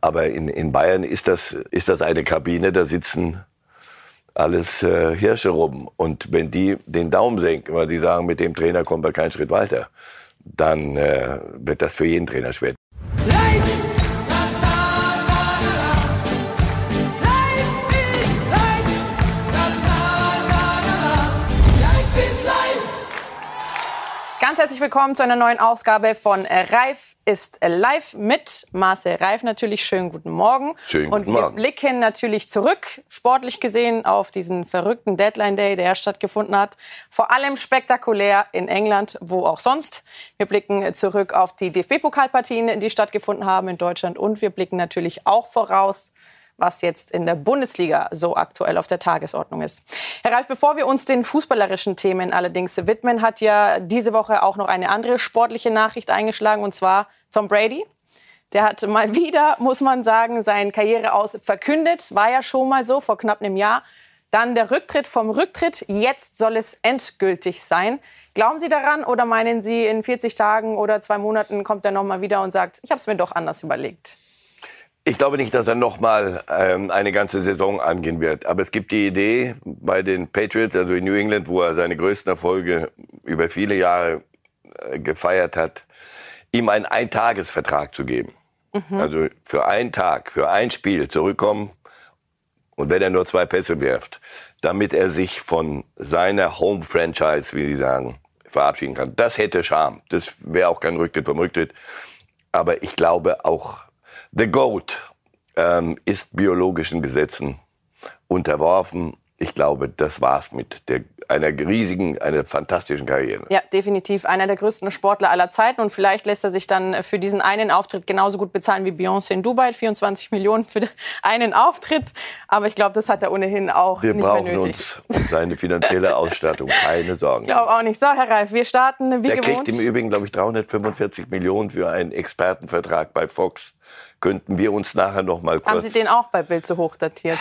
Aber in Bayern ist das eine Kabine, da sitzen alles Hirsche rum. Und wenn die den Daumen senken, weil die sagen, mit dem Trainer kommen wir keinen Schritt weiter, dann wird das für jeden Trainer schwer. Ganz herzlich willkommen zu einer neuen Ausgabe von Reif ist live mit Marcel Reif natürlich. Schönen guten Morgen. Schönen guten Morgen. Und wir blicken natürlich zurück, sportlich gesehen, auf diesen verrückten Deadline-Day, der stattgefunden hat. Vor allem spektakulär in England, wo auch sonst. Wir blicken zurück auf die DFB-Pokalpartien, die stattgefunden haben in Deutschland. Und wir blicken natürlich auch voraus, was jetzt in der Bundesliga so aktuell auf der Tagesordnung ist. Herr Reif, bevor wir uns den fußballerischen Themen allerdings widmen, hat ja diese Woche auch noch eine andere sportliche Nachricht eingeschlagen, und zwar Tom Brady. Der hat mal wieder, muss man sagen, seine Karriere aus verkündet. War ja schon mal so, vor knapp einem Jahr. Dann der Rücktritt vom Rücktritt. Jetzt soll es endgültig sein. Glauben Sie daran oder meinen Sie, in 40 Tagen oder 2 Monaten kommt er noch mal wieder und sagt, ich habe es mir doch anders überlegt? Ich glaube nicht, dass er nochmal eine ganze Saison angehen wird. Aber es gibt die Idee bei den Patriots, also in New England, wo er seine größten Erfolge über viele Jahre gefeiert hat, ihm einen Eintagesvertrag zu geben. Mhm. Also für einen Tag, für ein Spiel zurückkommen und wenn er nur 2 Pässe wirft, damit er sich von seiner Home-Franchise, wie sie sagen, verabschieden kann. Das hätte Charme. Das wäre auch kein Rücktritt vom Rücktritt. Aber ich glaube auch, The Goat ist biologischen Gesetzen unterworfen. Ich glaube, das war's mit einer riesigen, einer fantastischen Karriere. Ja, definitiv einer der größten Sportler aller Zeiten. Und vielleicht lässt er sich dann für diesen einen Auftritt genauso gut bezahlen wie Beyoncé in Dubai. 24 Millionen für einen Auftritt. Aber ich glaube, das hat er ohnehin auch nicht mehr nötig. Wir brauchen uns um seine finanzielle Ausstattung. Keine Sorgen. Ich glaube auch nicht. So, Herr Reif, wir starten wie gewohnt. Der kriegt im Übrigen, glaube ich, 345 Millionen für einen Expertenvertrag bei Fox. Könnten wir uns nachher noch mal kurz... Haben Sie den auch bei Bild zu hoch datiert?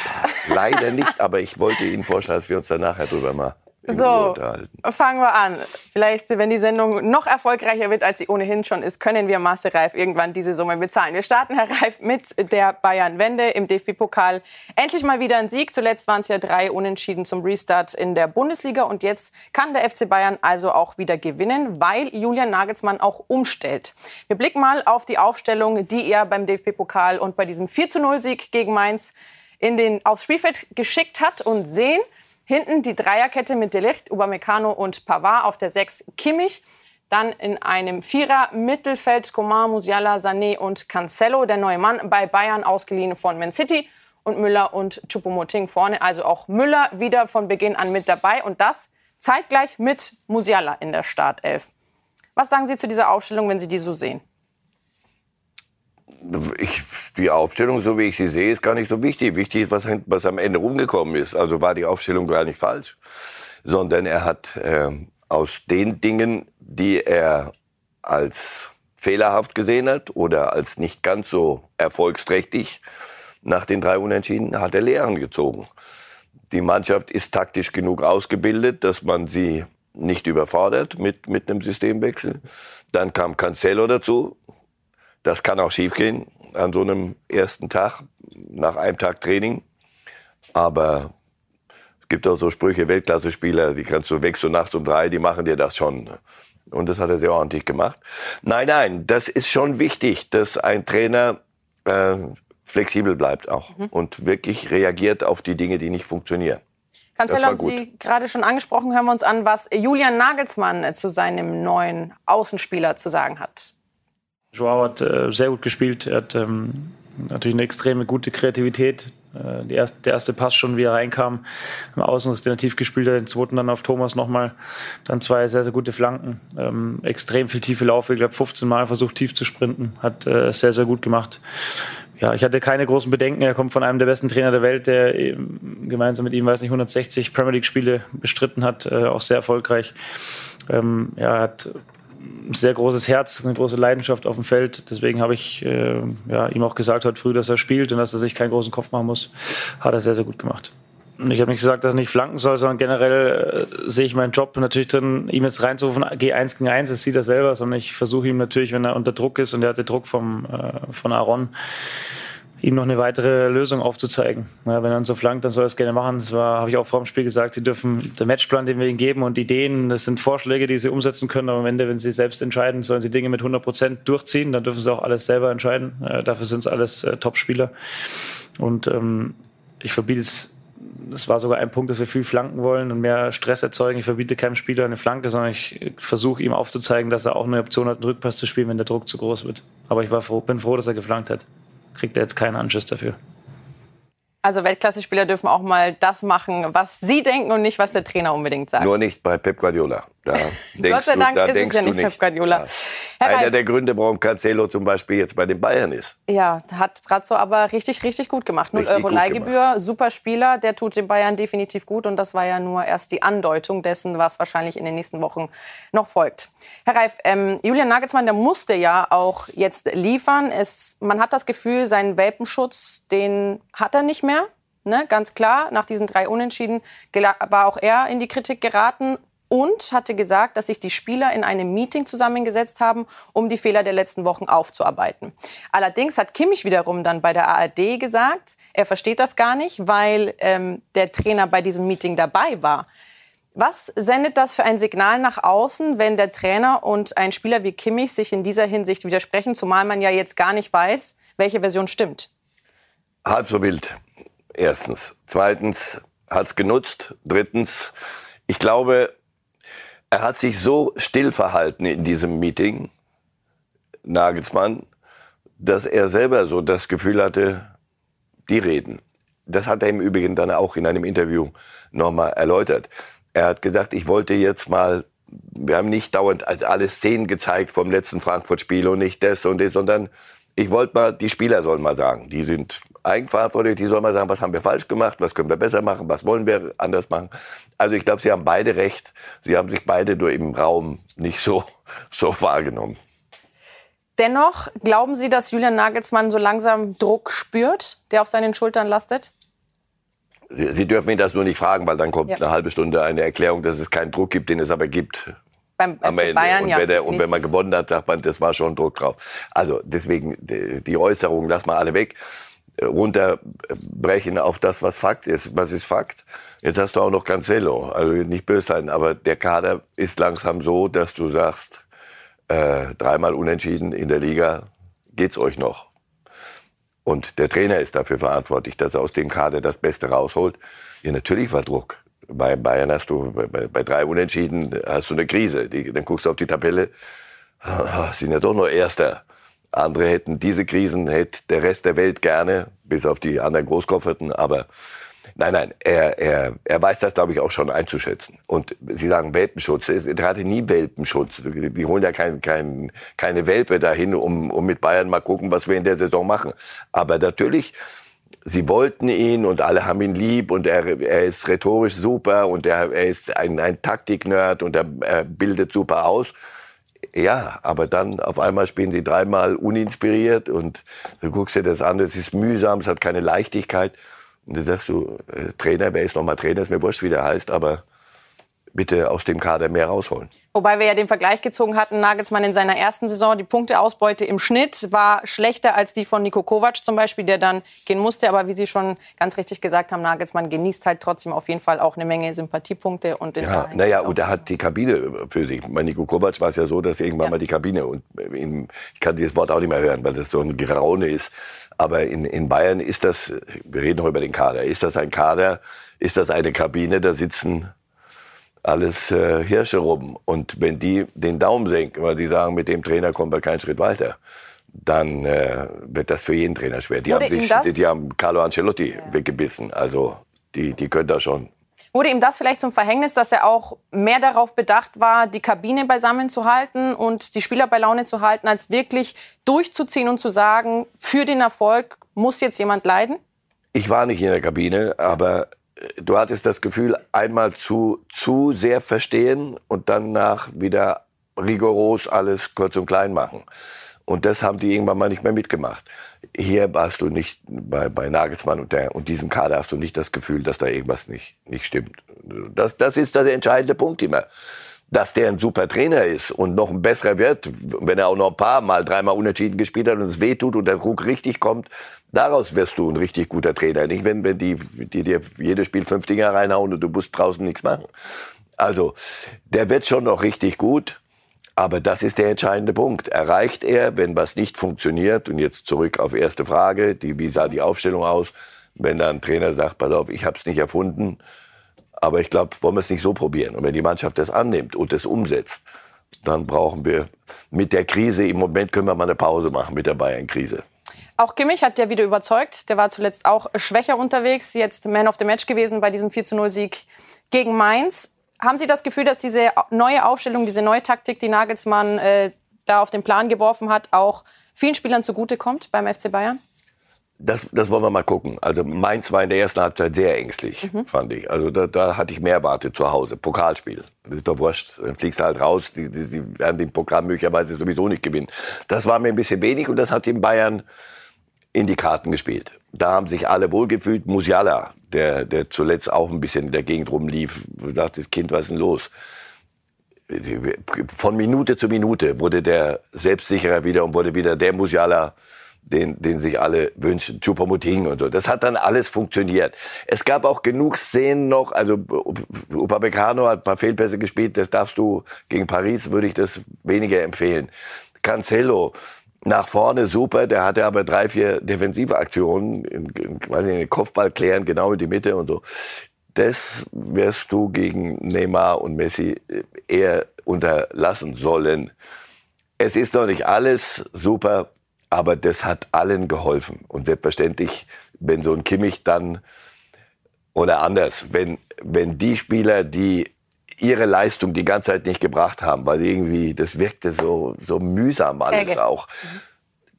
Leider nicht, aber ich wollte Ihnen vorschlagen, dass wir uns da nachher drüber mal unterhalten. So, fangen wir an. Vielleicht, wenn die Sendung noch erfolgreicher wird, als sie ohnehin schon ist, können wir Marcel Reif irgendwann diese Summe bezahlen. Wir starten, Herr Reif, mit der Bayern-Wende im DFB-Pokal. Endlich mal wieder ein Sieg. Zuletzt waren es ja 3 Unentschieden zum Restart in der Bundesliga. Und jetzt kann der FC Bayern also auch wieder gewinnen, weil Julian Nagelsmann auch umstellt. Wir blicken mal auf die Aufstellung, die er beim DFB-Pokal und bei diesem 4-0-Sieg gegen Mainz aufs Spielfeld geschickt hat und sehen, hinten die Dreierkette mit De Ligt, Upamecano und Pavard, auf der 6 Kimmich. Dann in einem Vierer-Mittelfeld Coman, Musiala, Sané und Cancelo, der neue Mann bei Bayern, ausgeliehen von Man City. Und Müller und Choupo-Moting vorne, also auch Müller wieder von Beginn an mit dabei. Und das zeitgleich mit Musiala in der Startelf. Was sagen Sie zu dieser Aufstellung, wenn Sie die so sehen? Die Aufstellung, so wie ich sie sehe, ist gar nicht so wichtig. Wichtig ist, was am Ende rumgekommen ist. Also war die Aufstellung gar nicht falsch, sondern er hat aus den Dingen, die er als fehlerhaft gesehen hat oder als nicht ganz so erfolgsträchtig nach den 3 Unentschieden, hat er Lehren gezogen. Die Mannschaft ist taktisch genug ausgebildet, dass man sie nicht überfordert mit einem Systemwechsel. Dann kam Cancelo dazu. Das kann auch schiefgehen an so einem ersten Tag, nach einem Tag Training. Aber es gibt auch so Sprüche, Weltklasse-Spieler, die kannst du wächst so nachts um 3, die machen dir das schon. Und das hat er sehr ordentlich gemacht. Nein, das ist schon wichtig, dass ein Trainer flexibel bleibt auch und wirklich reagiert auf die Dinge, die nicht funktionieren. Cancelo haben Sie gerade schon angesprochen. Hören wir uns an, was Julian Nagelsmann zu seinem neuen Außenspieler zu sagen hat. Joao hat sehr gut gespielt, er hat natürlich eine extreme gute Kreativität. Der erste Pass schon, wie er reinkam, im Außenriss, den er tief gespielt hat, den zweiten dann auf Thomas nochmal, dann 2 sehr, sehr gute Flanken, extrem viel tiefe Laufe, ich glaube 15 Mal versucht tief zu sprinten, hat es sehr, sehr gut gemacht. Ja, ich hatte keine großen Bedenken, er kommt von einem der besten Trainer der Welt, der gemeinsam mit ihm, 160 Premier League-Spiele bestritten hat, auch sehr erfolgreich. Er hat ein sehr großes Herz, eine große Leidenschaft auf dem Feld. Deswegen habe ich ihm auch gesagt heute früh, dass er spielt und dass er sich keinen großen Kopf machen muss. Hat er sehr, sehr gut gemacht. Ich habe nicht gesagt, dass er nicht flanken soll, sondern generell sehe ich meinen Job natürlich drin, ihm jetzt reinzurufen, geh 1 gegen 1, das sieht er selber. Sondern ich versuche ihm natürlich, wenn er unter Druck ist, und er hatte Druck von Aaron, ihm noch eine weitere Lösung aufzuzeigen. Ja, wenn er uns so flankt, dann soll er es gerne machen. Das habe ich auch vor dem Spiel gesagt, sie dürfen den Matchplan, den wir ihnen geben und Ideen, das sind Vorschläge, die sie umsetzen können. Aber am Ende, wenn sie selbst entscheiden, sollen sie Dinge mit 100% durchziehen, dann dürfen sie auch alles selber entscheiden. Dafür sind es alles Top-Spieler. Und ich verbiete es, das war sogar ein Punkt, dass wir viel flanken wollen und mehr Stress erzeugen. Ich verbiete keinem Spieler eine Flanke, sondern ich versuche ihm aufzuzeigen, dass er auch eine Option hat, einen Rückpass zu spielen, wenn der Druck zu groß wird. Aber ich bin froh, dass er geflankt hat. Kriegt er jetzt keinen Anschiss dafür. Also Weltklasse-Spieler dürfen auch mal das machen, was sie denken und nicht, was der Trainer unbedingt sagt. Nur nicht bei Pep Guardiola. Da Gott sei Dank ist es ja nicht Pep Guardiola. Ja. Einer der Gründe, warum Cancelo zum Beispiel jetzt bei den Bayern ist. Ja, hat Brazzo aber richtig, richtig gut gemacht. 0 € Leihgebühr, super Spieler, der tut den Bayern definitiv gut. Und das war ja nur erst die Andeutung dessen, was wahrscheinlich in den nächsten Wochen noch folgt. Herr Reif, Julian Nagelsmann, der musste ja auch jetzt liefern. Man hat das Gefühl, seinen Welpenschutz, den hat er nicht mehr. Ne? Ganz klar, nach diesen 3 Unentschieden war auch er in die Kritik geraten. Und hatte gesagt, dass sich die Spieler in einem Meeting zusammengesetzt haben, um die Fehler der letzten Wochen aufzuarbeiten. Allerdings hat Kimmich wiederum dann bei der ARD gesagt, er versteht das gar nicht, weil der Trainer bei diesem Meeting dabei war. Was sendet das für ein Signal nach außen, wenn der Trainer und ein Spieler wie Kimmich sich in dieser Hinsicht widersprechen, zumal man ja jetzt gar nicht weiß, welche Version stimmt? Halb so wild, erstens. Zweitens, hat es genutzt. Drittens, ich glaube, er hat sich so still verhalten in diesem Meeting, Nagelsmann, dass er selber so das Gefühl hatte, die reden. Das hat er im Übrigen dann auch in einem Interview nochmal erläutert. Er hat gesagt, ich wollte jetzt mal, wir haben nicht dauernd alle Szenen gezeigt vom letzten Frankfurt-Spiel und nicht das und das, sondern ich wollte mal, die Spieler sollen mal sagen, die sind eigenverantwortlich, die sollen mal sagen, was haben wir falsch gemacht, was können wir besser machen, was wollen wir anders machen. Also ich glaube, sie haben beide recht, sie haben sich beide nur im Raum nicht so wahrgenommen. Dennoch, glauben Sie, dass Julian Nagelsmann so langsam Druck spürt, der auf seinen Schultern lastet? Sie dürfen ihn das nur nicht fragen, weil dann kommt eine halbe Stunde eine Erklärung, dass es keinen Druck gibt, den es aber gibt. Am Ende. Bayern, und wenn man gewonnen hat, sagt man, das war schon Druck drauf. Also deswegen die Äußerungen, lass mal alle weg, runterbrechen auf das, was Fakt ist. Was ist Fakt? Jetzt hast du auch noch Cancelo, also nicht böse sein, aber der Kader ist langsam so, dass du sagst, 3-mal unentschieden in der Liga, geht's euch noch. Und der Trainer ist dafür verantwortlich, dass er aus dem Kader das Beste rausholt. Ja, natürlich war Druck. Bei Bayern hast du bei 3 Unentschieden hast du eine Krise. Dann guckst du auf die Tabelle, sind ja doch nur Erster. Andere hätten diese Krisen, hätte der Rest der Welt gerne, bis auf die anderen Großkopferten. Aber nein, er weiß das, glaube ich, auch schon einzuschätzen. Und Sie sagen Welpenschutz, er hatte nie Welpenschutz. Die holen ja keine Welpe dahin, um mit Bayern mal gucken, was wir in der Saison machen. Aber natürlich, sie wollten ihn und alle haben ihn lieb und er ist rhetorisch super und er ist ein Taktik-Nerd und er bildet super aus. Ja, aber dann auf einmal spielen sie 3-mal uninspiriert und du guckst dir das an, es ist mühsam, es hat keine Leichtigkeit. Und dann sagst du, Trainer, wer ist nochmal Trainer, ist mir wurscht, wie der heißt, aber bitte aus dem Kader mehr rausholen. Wobei wir ja den Vergleich gezogen hatten, Nagelsmann in seiner ersten Saison, die Punkteausbeute im Schnitt war schlechter als die von Niko Kovac zum Beispiel, der dann gehen musste. Aber wie Sie schon ganz richtig gesagt haben, Nagelsmann genießt halt trotzdem auf jeden Fall auch eine Menge Sympathiepunkte. Und und er hat die Kabine für sich. Bei Niko Kovac war es ja so, dass irgendwann mal die Kabine, und ich kann dieses Wort auch nicht mehr hören, weil das so ein Geraune ist. Aber in Bayern ist das, wir reden heute über den Kader, ist das ein Kader, ist das eine Kabine, da sitzen alles Hirsche rum. Und wenn die den Daumen senken, weil die sagen, mit dem Trainer kommen wir keinen Schritt weiter, dann wird das für jeden Trainer schwer. Die haben Carlo Ancelotti weggebissen. Also die können da schon. Wurde ihm das vielleicht zum Verhängnis, dass er auch mehr darauf bedacht war, die Kabine beisammen zu halten und die Spieler bei Laune zu halten, als wirklich durchzuziehen und zu sagen, für den Erfolg muss jetzt jemand leiden? Ich war nicht in der Kabine, aber du hattest das Gefühl, einmal zu sehr verstehen und danach wieder rigoros alles kurz und klein machen. Und das haben die irgendwann mal nicht mehr mitgemacht. Hier warst du nicht, bei Nagelsmann und diesem Kader hast du nicht das Gefühl, dass da irgendwas nicht stimmt. Das ist der entscheidende Punkt immer. dass der ein super Trainer ist und noch ein besserer wird, wenn er auch noch ein paar Mal, dreimal unentschieden gespielt hat und es wehtut und der Druck richtig kommt, daraus wirst du ein richtig guter Trainer. Nicht, wenn die dir jedes Spiel 5 Dinger reinhauen und du musst draußen nichts machen. Also, der wird schon noch richtig gut, aber das ist der entscheidende Punkt. Erreicht er, wenn was nicht funktioniert, und jetzt zurück auf erste Frage, wie sah die Aufstellung aus, wenn da ein Trainer sagt, pass auf, ich habe es nicht erfunden, aber ich glaube, wollen wir es nicht so probieren. Und wenn die Mannschaft das annimmt und das umsetzt, dann brauchen wir mit der Krise, im Moment können wir mal eine Pause machen mit der Bayern-Krise. Auch Kimmich hat ja wieder überzeugt. Der war zuletzt auch schwächer unterwegs. Jetzt Man of the Match gewesen bei diesem 4-0-Sieg gegen Mainz. Haben Sie das Gefühl, dass diese neue Aufstellung, diese neue Taktik, die Nagelsmann da auf den Plan geworfen hat, auch vielen Spielern zugutekommt beim FC Bayern? Das wollen wir mal gucken. Also Mainz war in der ersten Halbzeit sehr ängstlich, fand ich. Also da hatte ich mehr erwartet zu Hause. Pokalspiel. Das ist doch wurscht. Dann fliegst du halt raus. Die werden den Pokal möglicherweise sowieso nicht gewinnen. Das war mir ein bisschen wenig und das hat den Bayern in die Karten gespielt. Da haben sich alle wohlgefühlt. Musiala, der zuletzt auch ein bisschen in der Gegend rumlief, dachte, das Kind, was ist denn los? Von Minute zu Minute wurde der selbstsicherer wieder und wurde wieder der Musiala, den sich alle wünschen, Choupo-Moting und so. Das hat dann alles funktioniert. Es gab auch genug Szenen noch, also Upamecano hat ein paar Fehlpässe gespielt, das darfst du, gegen Paris würde ich das weniger empfehlen. Cancelo, nach vorne super, der hatte aber 3-4 defensive Aktionen, den Kopfball klären, genau in die Mitte und so. Das wirst du gegen Neymar und Messi eher unterlassen sollen. Es ist noch nicht alles super, aber das hat allen geholfen. Und selbstverständlich, wenn so ein Kimmich dann, oder anders, wenn die Spieler, die ihre Leistung die ganze Zeit nicht gebracht haben, weil irgendwie, das wirkte so mühsam alles auch.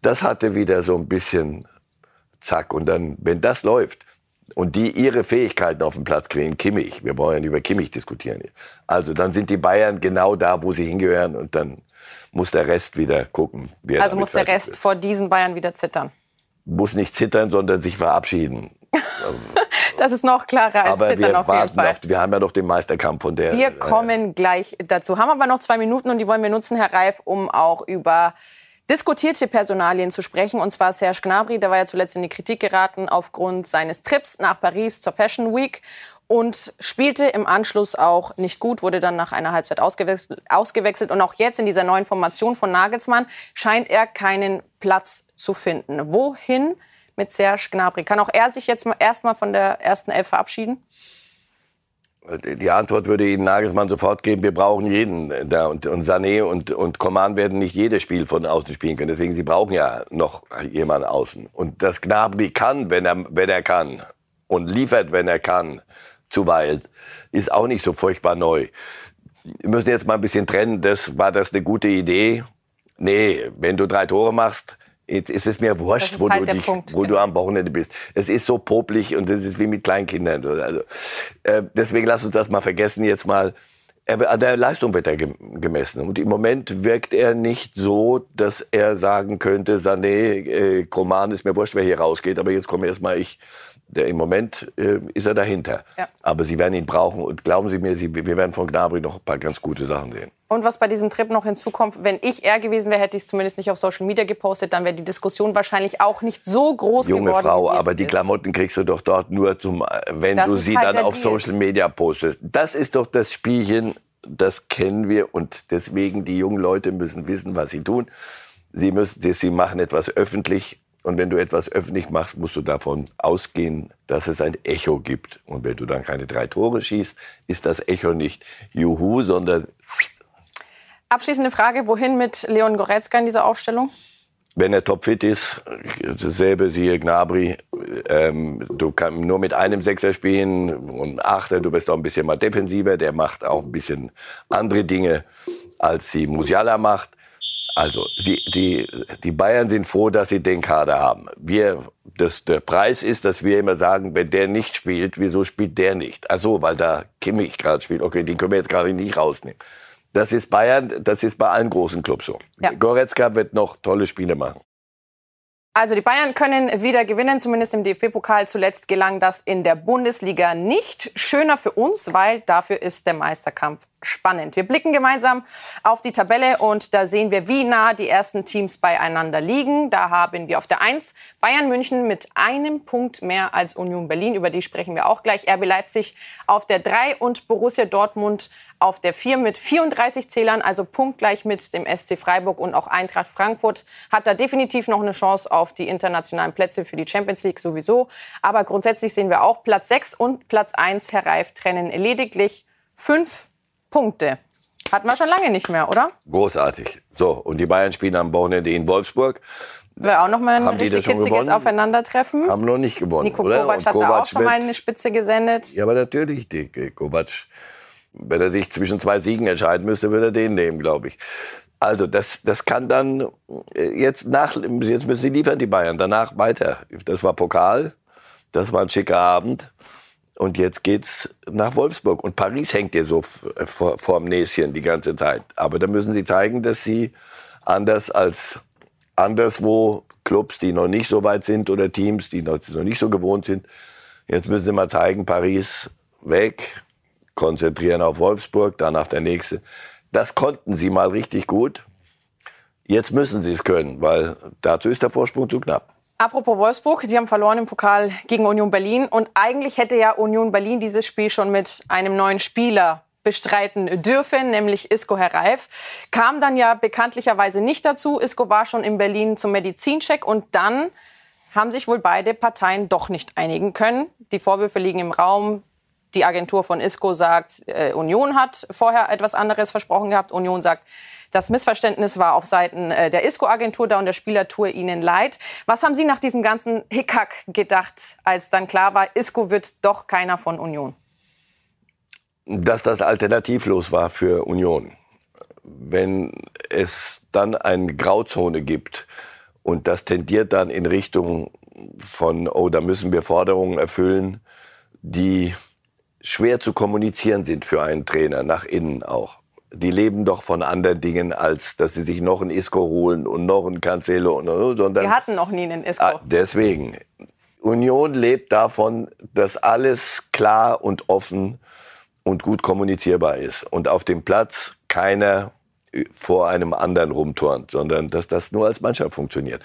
Das hatte wieder so ein bisschen zack. Und dann, wenn das läuft und die ihre Fähigkeiten auf den Platz kriegen, Kimmich, wir wollen ja nicht über Kimmich diskutieren. Also dann sind die Bayern genau da, wo sie hingehören und dann muss der Rest wieder gucken. Also muss der Rest vor diesen Bayern wieder zittern? Muss nicht zittern, sondern sich verabschieden. Das ist noch klarer als zittern auf jeden Fall. Wir haben ja noch den Meisterkampf von der... Wir kommen gleich dazu. Haben aber noch 2 Minuten und die wollen wir nutzen, Herr Reif, um auch über diskutierte Personalien zu sprechen. Und zwar Serge Gnabry, der war ja zuletzt in die Kritik geraten aufgrund seines Trips nach Paris zur Fashion Week. Und spielte im Anschluss auch nicht gut, wurde dann nach einer Halbzeit ausgewechselt. Und auch jetzt in dieser neuen Formation von Nagelsmann scheint er keinen Platz zu finden. Wohin mit Serge Gnabry? Kann auch er sich jetzt erstmal von der ersten Elf verabschieden? Die Antwort würde Ihnen Nagelsmann sofort geben, wir brauchen jeden da. Und Sané und Coman werden nicht jedes Spiel von außen spielen können. Deswegen, sie brauchen ja noch jemanden außen. Und dass Gnabry kann, wenn er kann und liefert, wenn er kann, zuweilen, ist auch nicht so furchtbar neu. Wir müssen jetzt mal ein bisschen trennen, war das eine gute Idee? Nee, wenn du 3 Tore machst, jetzt ist es mir wurscht, wo du am Wochenende bist. Es ist so popelig und es ist wie mit Kleinkindern. Also, deswegen lass uns das mal vergessen jetzt mal. An der Leistung wird er gemessen. Und im Moment wirkt er nicht so, dass er sagen könnte, Sané, Coman, ist mir wurscht, wer hier rausgeht, aber jetzt komme erst mal ich. Im Moment ist er dahinter. Ja. Aber sie werden ihn brauchen. Und glauben Sie mir, wir werden von Gnabry noch ein paar ganz gute Sachen sehen. Und was bei diesem Trip noch hinzukommt, wenn ich er gewesen wäre, hätte ich es zumindest nicht auf Social Media gepostet, dann wäre die Diskussion wahrscheinlich auch nicht so groß geworden. Junge Frau, aber die Klamotten kriegst du doch dort nur, wenn du sie dann auf Social Media postest. Das ist doch das Spielchen, das kennen wir. Und deswegen, die jungen Leute müssen wissen, was sie tun. Sie machen etwas öffentlich. Und wenn du etwas öffentlich machst, musst du davon ausgehen, dass es ein Echo gibt. Und wenn du dann keine 3 Tore schießt, ist das Echo nicht Juhu, sondern... Abschließende Frage, wohin mit Leon Goretzka in dieser Aufstellung? Wenn er topfit ist, dasselbe siehe Gnabry, du kannst nur mit einem Sechser spielen und Achter, du bist auch ein bisschen mal defensiver, der macht auch ein bisschen andere Dinge, als sie Musiala macht. Also, die Bayern sind froh, dass sie den Kader haben. Der Preis ist, dass wir immer sagen, wenn der nicht spielt, wieso spielt der nicht? Ach so, weil da Kimmich gerade spielt. Okay, den können wir jetzt gerade nicht rausnehmen. Das ist Bayern, das ist bei allen großen Clubs so. Ja. Goretzka wird noch tolle Spiele machen. Also die Bayern können wieder gewinnen, zumindest im DFB-Pokal. Zuletzt gelang das in der Bundesliga nicht. Schöner für uns, weil dafür ist der Meisterkampf spannend. Wir blicken gemeinsam auf die Tabelle und da sehen wir, wie nah die ersten Teams beieinander liegen. Da haben wir auf der 1 Bayern München mit einem Punkt mehr als Union Berlin. Über die sprechen wir auch gleich. RB Leipzig auf der 3 und Borussia Dortmund auf der 4 mit 34 Zählern, also punktgleich mit dem SC Freiburg. Und auch Eintracht Frankfurt hat da definitiv noch eine Chance auf die internationalen Plätze für die Champions League sowieso. Aber grundsätzlich sehen wir auch, Platz 6 und Platz 1, Herr Reif, trennen lediglich 5 Punkte. Hatten wir schon lange nicht mehr, oder? Großartig. So, und die Bayern spielen am Wochenende in Wolfsburg. Wäre auch noch mal ein richtig hitziges Aufeinandertreffen. Haben noch nicht gewonnen, Nico, oder? Kovac hat da auch schon mal eine Spitze gesendet. Ja, aber natürlich, Kovac. Wenn er sich zwischen zwei Siegen entscheiden müsste, würde er den nehmen, glaube ich. Also das kann dann, jetzt müssen sie liefern, die Bayern, danach weiter. Das war Pokal, das war ein schicker Abend und jetzt geht's nach Wolfsburg. Und Paris hängt ihr so vorm Näschen die ganze Zeit. Aber da müssen sie zeigen, dass sie anders als anderswo Clubs, die noch nicht so weit sind oder Teams, die noch nicht so gewohnt sind, jetzt müssen sie mal zeigen, Paris weg, konzentrieren auf Wolfsburg, danach der nächste. Das konnten sie mal richtig gut. Jetzt müssen sie es können, weil dazu ist der Vorsprung zu knapp. Apropos Wolfsburg, die haben verloren im Pokal gegen Union Berlin. Und eigentlich hätte ja Union Berlin dieses Spiel schon mit einem neuen Spieler bestreiten dürfen, nämlich Isco, Herr Reif. Kam dann ja bekanntlicherweise nicht dazu. Isco war schon in Berlin zum Medizincheck und dann haben sich wohl beide Parteien doch nicht einigen können. Die Vorwürfe liegen im Raum. Die Agentur von Isco sagt, Union hat vorher etwas anderes versprochen gehabt. Union sagt, das Missverständnis war auf Seiten der Isco-Agentur da und der Spieler tue ihnen leid. Was haben Sie nach diesem ganzen Hickhack gedacht, als dann klar war, Isco wird doch keiner von Union? Dass das alternativlos war für Union. Wenn es dann eine Grauzone gibt und das tendiert dann in Richtung von, oh, da müssen wir Forderungen erfüllen, die schwer zu kommunizieren sind für einen Trainer, nach innen auch. Die leben doch von anderen Dingen, als dass sie sich noch einen Isco holen und noch einen Cancelo. Wir hatten noch nie einen Isco. Deswegen. Union lebt davon, dass alles klar und offen und gut kommunizierbar ist. Und auf dem Platz keiner vor einem anderen rumturnt, sondern dass das nur als Mannschaft funktioniert.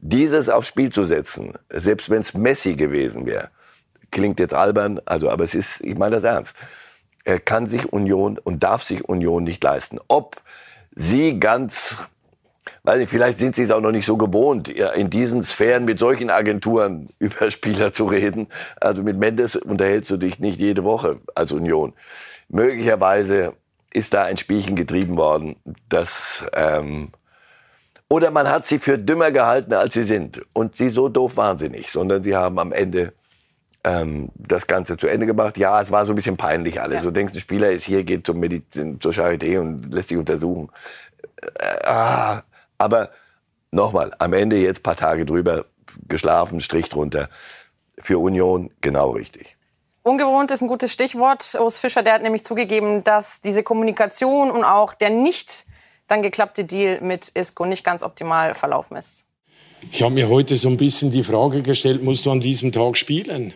Dieses aufs Spiel zu setzen, selbst wenn es Messi gewesen wäre, klingt jetzt albern, aber es ist, ich meine das ernst. Er kann sich Union und darf sich Union nicht leisten. Ob sie ganz, weiß nicht, vielleicht sind sie es auch noch nicht so gewohnt, in diesen Sphären mit solchen Agenturen über Spieler zu reden. Also mit Mendes unterhältst du dich nicht jede Woche als Union. Möglicherweise ist da ein Spielchen getrieben worden, das oder man hat sie für dümmer gehalten, als sie sind. Und sie so doof waren sie nicht, sondern sie haben am Ende das Ganze zu Ende gemacht. Ja, es war so ein bisschen peinlich alles. Ja. Du denkst, ein Spieler ist hier, geht zur Charité und lässt sich untersuchen. Aber nochmal, am Ende jetzt ein paar Tage drüber, geschlafen, Strich drunter. Für Union genau richtig. Ungewohnt ist ein gutes Stichwort. Urs Fischer, der hat nämlich zugegeben, dass diese Kommunikation und auch der nicht dann geklappte Deal mit Isco nicht ganz optimal verlaufen ist. Ich habe mir heute so ein bisschen die Frage gestellt, musst du an diesem Tag spielen?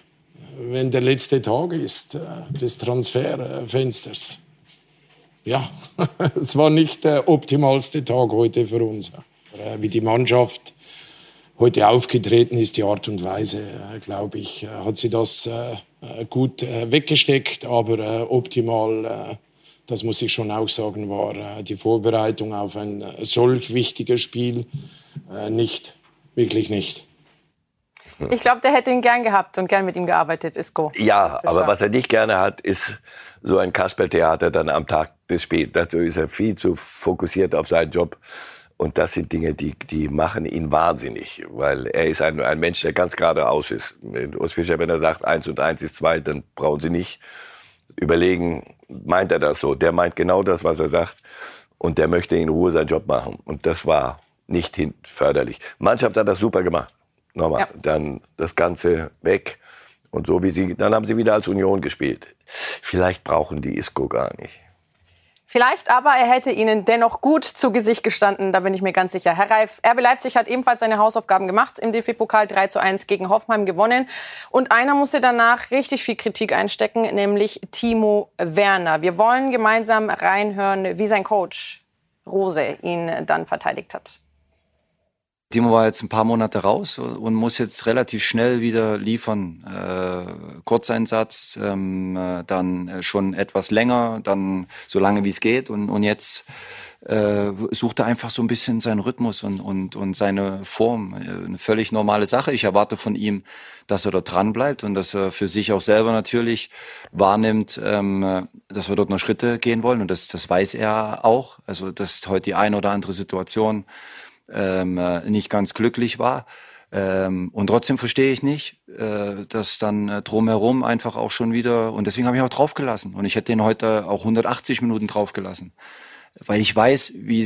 Wenn der letzte Tag ist, des Transferfensters. Ja, es war nicht der optimalste Tag heute für uns. Wie die Mannschaft heute aufgetreten ist, die Art und Weise, glaube ich, hat sie das gut weggesteckt. Aber optimal, das muss ich schon auch sagen, war die Vorbereitung auf ein solch wichtiges Spiel nicht. Wirklich nicht. Ich glaube, der hätte ihn gern gehabt und gern mit ihm gearbeitet, Isco. Ja, aber was er nicht gerne hat, ist so ein Kasperltheater dann am Tag des Spiels. Dazu ist er viel zu fokussiert auf seinen Job. Und das sind Dinge, die machen ihn wahnsinnig. Weil er ist ein Mensch, der ganz geradeaus ist. Urs Fischer, wenn er sagt, 1 und 1 ist 2, dann brauchen Sie nicht überlegen, meint er das so. Der meint genau das, was er sagt. Und der möchte in Ruhe seinen Job machen. Und das war nicht förderlich. Mannschaft hat das super gemacht. Nochmal, ja. Dann das Ganze weg. Und so wie sie, dann haben sie wieder als Union gespielt. Vielleicht brauchen die Isco gar nicht. Vielleicht aber, er hätte ihnen dennoch gut zu Gesicht gestanden, da bin ich mir ganz sicher. Herr Reif, RB Leipzig hat ebenfalls seine Hausaufgaben gemacht, im DFB-Pokal 3:1 gegen Hoffenheim gewonnen. Und einer musste danach richtig viel Kritik einstecken, nämlich Timo Werner. Wir wollen gemeinsam reinhören, wie sein Coach Rose ihn dann verteidigt hat. Timo war jetzt ein paar Monate raus und muss jetzt relativ schnell wieder liefern. Kurzeinsatz, dann schon etwas länger, dann so lange wie es geht. Und jetzt sucht er einfach so ein bisschen seinen Rhythmus und seine Form. Eine völlig normale Sache. Ich erwarte von ihm, dass er dort dran bleibt und dass er für sich auch selber natürlich wahrnimmt, dass wir dort noch Schritte gehen wollen. Und das weiß er auch. Also, dass heute die eine oder andere Situation nicht ganz glücklich war. Und trotzdem verstehe ich nicht, dass dann drumherum einfach auch schon wieder, und deswegen habe ich auch draufgelassen. Und ich hätte den heute auch 180 Minuten draufgelassen. Weil ich weiß, wie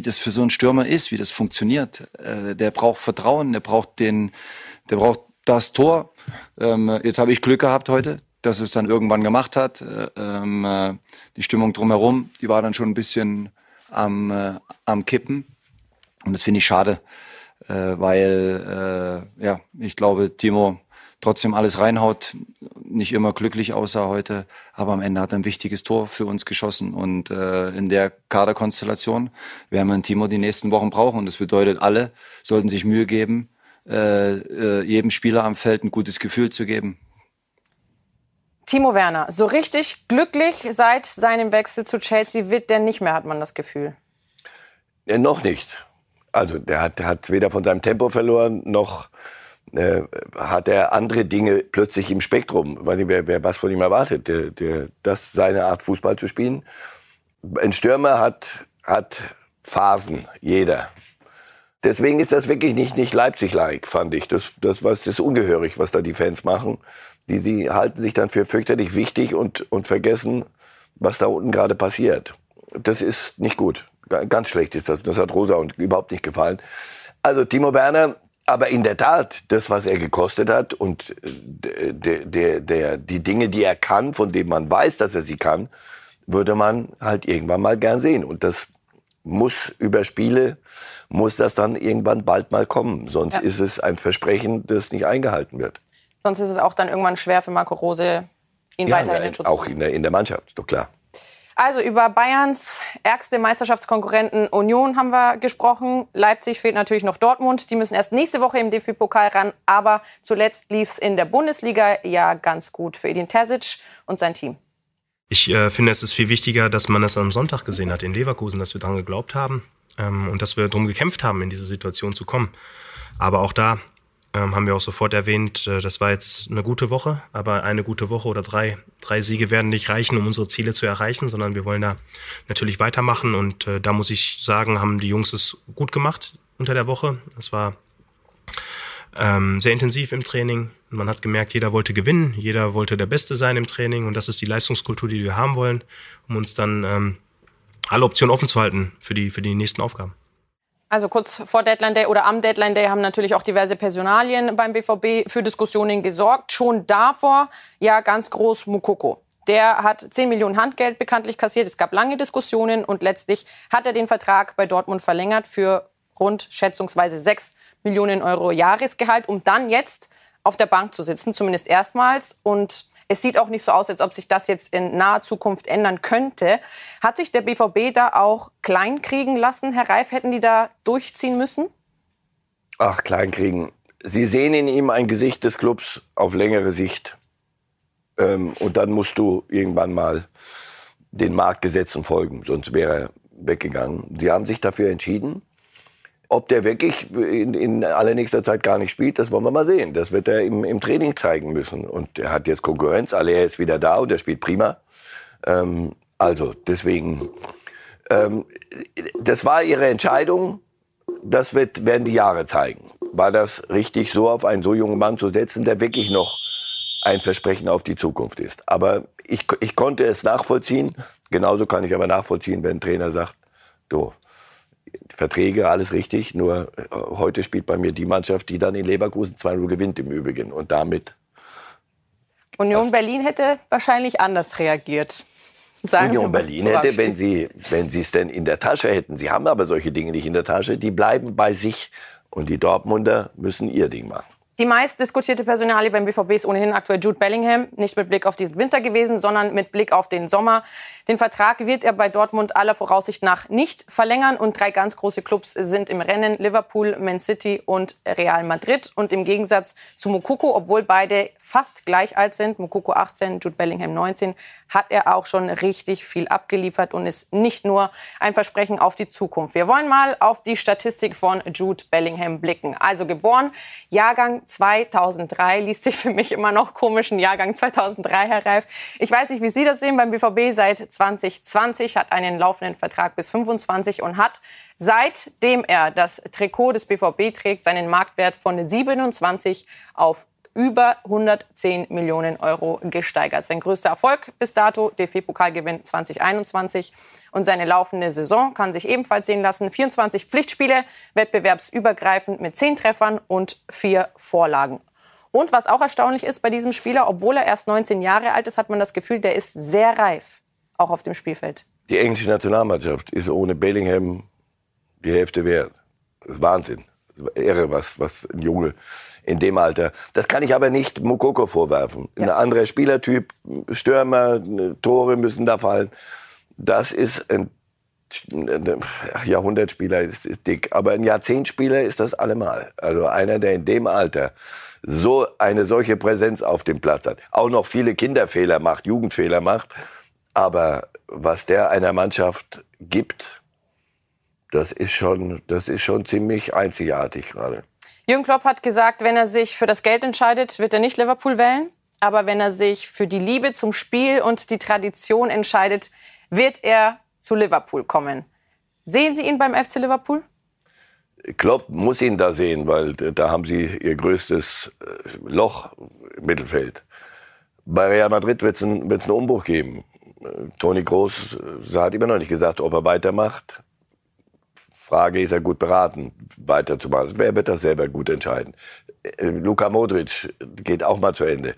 das für so einen Stürmer ist, wie das funktioniert. Der braucht Vertrauen, der braucht das Tor. Jetzt habe ich Glück gehabt heute, dass es dann irgendwann gemacht hat. Die Stimmung drumherum, die war dann schon ein bisschen am Kippen. Und das finde ich schade, weil ja, ich glaube, Timo trotzdem alles reinhaut, nicht immer glücklich aussah heute, aber am Ende hat er ein wichtiges Tor für uns geschossen. Und in der Kaderkonstellation werden wir einen Timo die nächsten Wochen brauchen. Und das bedeutet, alle sollten sich Mühe geben, jedem Spieler am Feld ein gutes Gefühl zu geben. Timo Werner, so richtig glücklich seit seinem Wechsel zu Chelsea wird der nicht mehr, hat man das Gefühl. Ja, noch nicht. Also der hat weder von seinem Tempo verloren, noch hat er andere Dinge plötzlich im Spektrum. Ich weiß nicht, wer was von ihm erwartet. Das seine Art, Fußball zu spielen. Ein Stürmer hat Phasen, jeder. Deswegen ist das wirklich nicht Leipzig-like, fand ich. Das ist ungehörig, was da die Fans machen. Die halten sich dann für fürchterlich wichtig und vergessen, was da unten gerade passiert. Das ist nicht gut. Ganz schlecht ist das. Das hat Rosa und überhaupt nicht gefallen. Also Timo Werner, aber in der Tat, das, was er gekostet hat und die Dinge, die er kann, von denen man weiß, dass er sie kann, würde man halt irgendwann mal gern sehen. Und das muss das dann irgendwann bald mal kommen. Sonst ja. Ist es ein Versprechen, das nicht eingehalten wird. Sonst ist es auch dann irgendwann schwer für Marco Rose, ihn weiterhin in Schutz zu nehmen. Auch in der Mannschaft, ist doch klar. Also über Bayerns ärgste Meisterschaftskonkurrenten Union haben wir gesprochen. Leipzig fehlt natürlich noch Dortmund. Die müssen erst nächste Woche im DFB-Pokal ran. Aber zuletzt lief es in der Bundesliga ja ganz gut für Edin Terzic und sein Team. Ich finde, es ist viel wichtiger, dass man das am Sonntag gesehen hat in Leverkusen, dass wir daran geglaubt haben und dass wir darum gekämpft haben, in diese Situation zu kommen. Aber auch da haben wir auch sofort erwähnt, das war jetzt eine gute Woche, aber eine gute Woche oder drei Siege werden nicht reichen, um unsere Ziele zu erreichen, sondern wir wollen da natürlich weitermachen. Und da muss ich sagen, haben die Jungs es gut gemacht unter der Woche. Es war sehr intensiv im Training. Man hat gemerkt, jeder wollte gewinnen, jeder wollte der Beste sein im Training. Und das ist die Leistungskultur, die wir haben wollen, um uns dann alle Optionen offen zu halten für die nächsten Aufgaben. Also kurz vor Deadline Day oder am Deadline Day haben natürlich auch diverse Personalien beim BVB für Diskussionen gesorgt. Schon davor, ja, ganz groß Mukoko. Der hat 10 Millionen Handgeld bekanntlich kassiert. Es gab lange Diskussionen und letztlich hat er den Vertrag bei Dortmund verlängert für rund schätzungsweise 6 Millionen Euro Jahresgehalt, um dann jetzt auf der Bank zu sitzen, zumindest erstmals. Und es sieht auch nicht so aus, als ob sich das jetzt in naher Zukunft ändern könnte. Hat sich der BVB da auch kleinkriegen lassen? Herr Reif, hätten die da durchziehen müssen? Ach, kleinkriegen. Sie sehen in ihm ein Gesicht des Clubs auf längere Sicht. Und dann musst du irgendwann mal den Marktgesetzen folgen, sonst wäre er weggegangen. Sie haben sich dafür entschieden. Ob der wirklich in allernächster Zeit gar nicht spielt, das wollen wir mal sehen. Das wird er im Training zeigen müssen. Und er hat jetzt Konkurrenz, Alea ist wieder da und er spielt prima. Also deswegen, das war ihre Entscheidung. Das werden die Jahre zeigen. War das richtig, so auf einen so jungen Mann zu setzen, der wirklich noch ein Versprechen auf die Zukunft ist? Aber ich konnte es nachvollziehen. Genauso kann ich aber nachvollziehen, wenn ein Trainer sagt, du, Verträge, alles richtig, nur heute spielt bei mir die Mannschaft, die dann in Leverkusen 2:0 gewinnt im Übrigen und damit. Union Berlin hätte wahrscheinlich anders reagiert. Sagen Union Berlin hätte, wenn sie es denn in der Tasche hätten, sie haben aber solche Dinge nicht in der Tasche, die bleiben bei sich und die Dortmunder müssen ihr Ding machen. Die meistdiskutierte Personalie beim BVB ist ohnehin aktuell Jude Bellingham, nicht mit Blick auf diesen Winter gewesen, sondern mit Blick auf den Sommer. Den Vertrag wird er bei Dortmund aller Voraussicht nach nicht verlängern und drei ganz große Clubs sind im Rennen, Liverpool, Man City und Real Madrid. Und im Gegensatz zu Mukoko, obwohl beide fast gleich alt sind, Mukoko 18, Jude Bellingham 19, hat er auch schon richtig viel abgeliefert und ist nicht nur ein Versprechen auf die Zukunft. Wir wollen mal auf die Statistik von Jude Bellingham blicken. Also geboren, Jahrgang 2003, liest sich für mich immer noch komischen Jahrgang 2003, Herr Reif. Ich weiß nicht, wie Sie das sehen beim BVB seit 2020, hat einen laufenden Vertrag bis 25 und hat, seitdem er das Trikot des BVB trägt, seinen Marktwert von 27 auf über 110 Millionen Euro gesteigert. Sein größter Erfolg bis dato, DFB-Pokalgewinn 2021. Und seine laufende Saison kann sich ebenfalls sehen lassen. 24 Pflichtspiele, wettbewerbsübergreifend mit 10 Treffern und 4 Vorlagen. Und was auch erstaunlich ist bei diesem Spieler, obwohl er erst 19 Jahre alt ist, hat man das Gefühl, der ist sehr reif, auch auf dem Spielfeld. Die englische Nationalmannschaft ist ohne Bellingham die Hälfte wert. Das ist Wahnsinn. Irre, was ein Junge in dem Alter. Das kann ich aber nicht Mukoko vorwerfen. Ja. Ein anderer Spielertyp, Stürmer, Tore müssen da fallen. Das ist ein Jahrhundertspieler, ist dick. Aber ein Jahrzehntspieler ist das allemal. Also einer, der in dem Alter so eine solche Präsenz auf dem Platz hat. Auch noch viele Kinderfehler macht, Jugendfehler macht. Aber was der einer Mannschaft gibt, das ist schon ziemlich einzigartig gerade. Jürgen Klopp hat gesagt, wenn er sich für das Geld entscheidet, wird er nicht Liverpool wählen. Aber wenn er sich für die Liebe zum Spiel und die Tradition entscheidet, wird er zu Liverpool kommen. Sehen Sie ihn beim FC Liverpool? Klopp muss ihn da sehen, weil da haben sie ihr größtes Loch im Mittelfeld. Bei Real Madrid wird es einen Umbruch geben. Toni Kroos hat immer noch nicht gesagt, ob er weitermacht. Frage ist er gut beraten, weiterzumachen. Wer wird das selber gut entscheiden? Luka Modric geht auch mal zu Ende.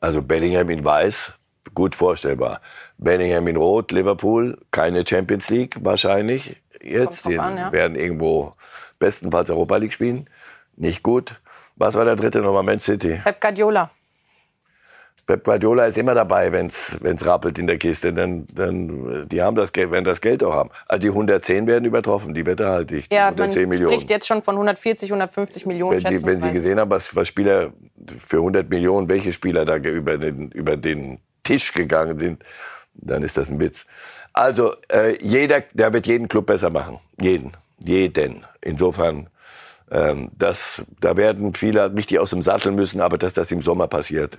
Also Bellingham in Weiß, gut vorstellbar. Bellingham in Rot, Liverpool, keine Champions League wahrscheinlich. Jetzt an, ja. Werden irgendwo bestenfalls Europa League spielen. Nicht gut. Was war der dritte nochmal? Man City. Pep Guardiola. Pep Guardiola ist immer dabei, wenn's rappelt in der Kiste. Dann die haben das Geld, werden das Geld auch haben. Also die 110 werden übertroffen, die Wette halte ich. Ja, 110 Millionen. Man spricht jetzt schon von 140, 150 Millionen schätzungsweise. Wenn Sie gesehen haben, was Spieler für 100 Millionen, welche Spieler da über den Tisch gegangen sind, dann ist das ein Witz. Also jeder, der wird jeden Club besser machen, jeden. Insofern. Da werden viele richtig aus dem Sattel müssen, aber dass das im Sommer passiert.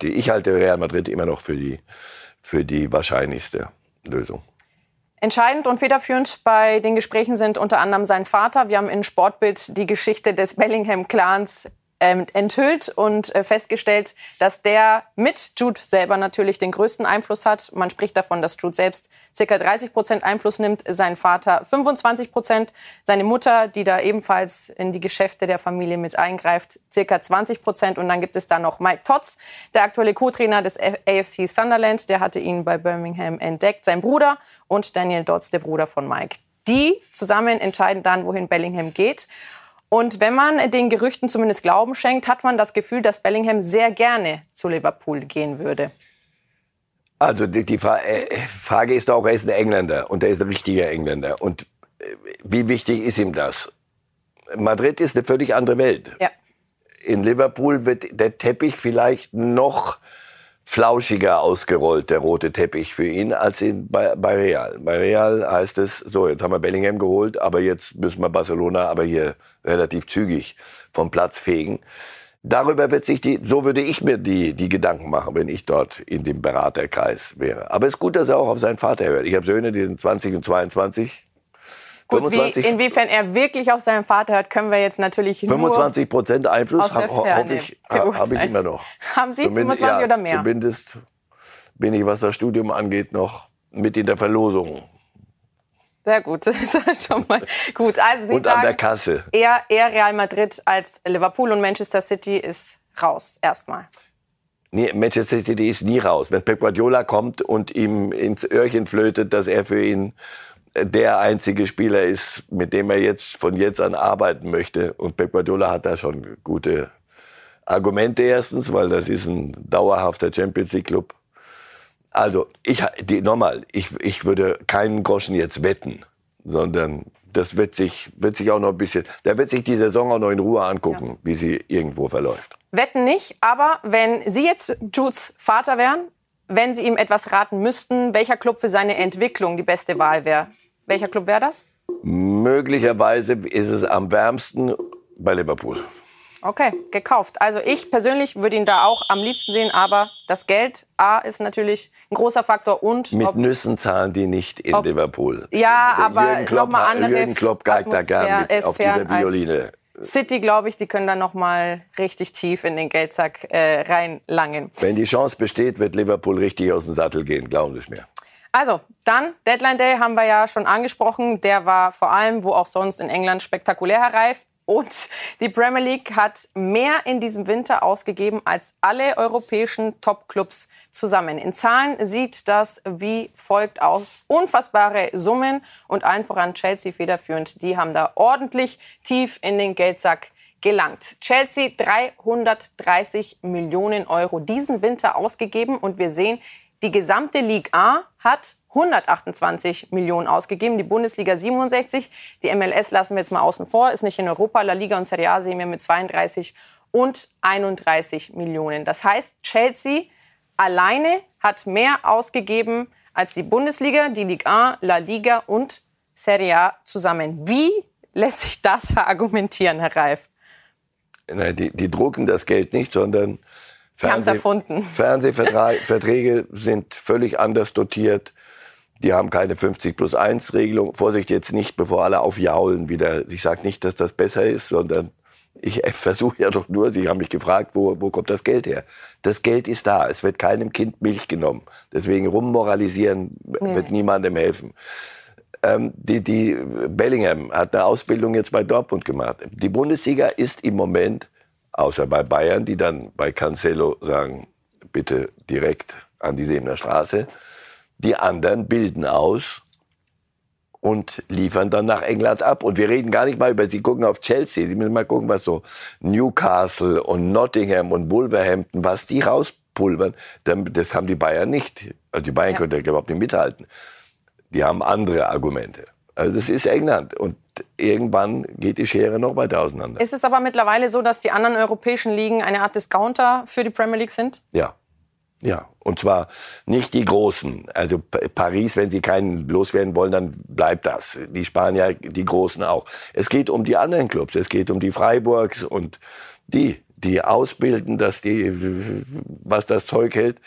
Ich halte Real Madrid immer noch für die wahrscheinlichste Lösung. Entscheidend und federführend bei den Gesprächen sind unter anderem sein Vater. Wir haben in Sportbild die Geschichte des Bellingham-Clans enthüllt und festgestellt, dass der mit Jude selber natürlich den größten Einfluss hat. Man spricht davon, dass Jude selbst ca. 30% Einfluss nimmt, sein Vater 25%, seine Mutter, die da ebenfalls in die Geschäfte der Familie mit eingreift, ca. 20%. Und dann gibt es da noch Mike Totz, der aktuelle Co-Trainer des AFC Sunderland, der hatte ihn bei Birmingham entdeckt, sein Bruder und Daniel Dodds, der Bruder von Mike. Die zusammen entscheiden dann, wohin Bellingham geht. Und wenn man den Gerüchten zumindest Glauben schenkt, hat man das Gefühl, dass Bellingham sehr gerne zu Liverpool gehen würde. Also die Frage ist doch, er ist ein Engländer und er ist ein wichtiger Engländer. Und wie wichtig ist ihm das? Madrid ist eine völlig andere Welt. Ja. In Liverpool wird der Teppich vielleicht noch flauschiger ausgerollt, der rote Teppich für ihn, als bei Real. Bei Real heißt es, so, jetzt haben wir Bellingham geholt, aber jetzt müssen wir Barcelona aber hier relativ zügig vom Platz fegen. Darüber wird sich so würde ich mir die Gedanken machen, wenn ich dort in dem Beraterkreis wäre. Aber es ist gut, dass er auch auf seinen Vater hört. Ich habe Söhne, die sind 20 und 22. Gut, inwiefern er wirklich auf seinen Vater hört, können wir jetzt natürlich nur 25% Einfluss hoffe ich immer noch. Haben Sie zumindest, 25 oder mehr? Zumindest bin ich, was das Studium angeht, noch mit in der Verlosung. Sehr gut, das ist schon mal gut. Also Sie und sagen, an der Kasse. Eher Real Madrid als Liverpool und Manchester City ist raus erstmal. Nee, Manchester City ist nie raus. Wenn Pep Guardiola kommt und ihm ins Öhrchen flötet, dass er für ihn der einzige Spieler ist, mit dem er jetzt von jetzt an arbeiten möchte. Und Pep Guardiola hat da schon gute Argumente erstens, weil das ist ein dauerhafter Champions-League-Club. Also, ich würde keinen Groschen jetzt wetten, sondern das wird sich auch noch ein bisschen, da wird sich die Saison auch noch in Ruhe angucken, ja, wie sie irgendwo verläuft. Wetten nicht, aber wenn Sie jetzt Judes Vater wären, wenn Sie ihm etwas raten müssten, welcher Club für seine Entwicklung die beste Wahl wäre, welcher Club wäre das? Möglicherweise ist es am wärmsten bei Liverpool. Okay, gekauft. Also ich persönlich würde ihn da auch am liebsten sehen, aber das Geld ist natürlich ein großer Faktor. Und mit Nüssen zahlen die nicht in Liverpool. Ja, aber nochmal andere. Jürgen Klopp geigt da gern mit auf dieser Violine. City, glaube ich, die können da nochmal richtig tief in den Geldsack reinlangen. Wenn die Chance besteht, wird Liverpool richtig aus dem Sattel gehen, glauben Sie es mir. Also, dann, Deadline Day haben wir ja schon angesprochen. Der war vor allem, wo auch sonst in England, spektakulär, Herr Reif. Und die Premier League hat mehr in diesem Winter ausgegeben als alle europäischen Top-Clubs zusammen. In Zahlen sieht das wie folgt aus. Unfassbare Summen und allen voran Chelsea federführend. Die haben da ordentlich tief in den Geldsack gelangt. Chelsea 330 Millionen Euro diesen Winter ausgegeben. Und wir sehen, die gesamte Ligue A hat 128 Millionen ausgegeben, die Bundesliga 67, die MLS lassen wir jetzt mal außen vor, ist nicht in Europa, La Liga und Serie A sehen wir mit 32 und 31 Millionen. Das heißt, Chelsea alleine hat mehr ausgegeben als die Bundesliga, die Ligue A, La Liga und Serie A zusammen. Wie lässt sich das verargumentieren, Herr Reif? Nein, die drucken das Geld nicht, sondern Fernsehverträge sind völlig anders dotiert. Die haben keine 50+1-Regelung. Vorsicht jetzt nicht, bevor alle aufjaulen wieder. Ich sage nicht, dass das besser ist, sondern ich versuche ja doch nur, Sie haben mich gefragt, wo kommt das Geld her? Das Geld ist da. Es wird keinem Kind Milch genommen. Deswegen rummoralisieren wird niemandem helfen. Die Bellingham hat eine Ausbildung jetzt bei Dortmund gemacht. Die Bundesliga ist im Moment, außer bei Bayern, die dann bei Cancelo sagen, bitte direkt an die Sebener Straße. Die anderen bilden aus und liefern dann nach England ab. Und wir reden gar nicht mal über, Sie gucken auf Chelsea, Sie müssen mal gucken, was so Newcastle und Nottingham und Wolverhampton, was die rauspulvern, das haben die Bayern nicht. Also die Bayern können da überhaupt nicht mithalten. Die haben andere Argumente. Also das ist England und irgendwann geht die Schere noch weiter auseinander. Ist es aber mittlerweile so, dass die anderen europäischen Ligen eine Art Discounter für die Premier League sind? Ja. Und zwar nicht die Großen. Also Paris, wenn sie keinen loswerden wollen, dann bleibt das. Die Spanier, die Großen auch. Es geht um die anderen Clubs. Es geht um die Freiburgs und die ausbilden, dass was das Zeug hält.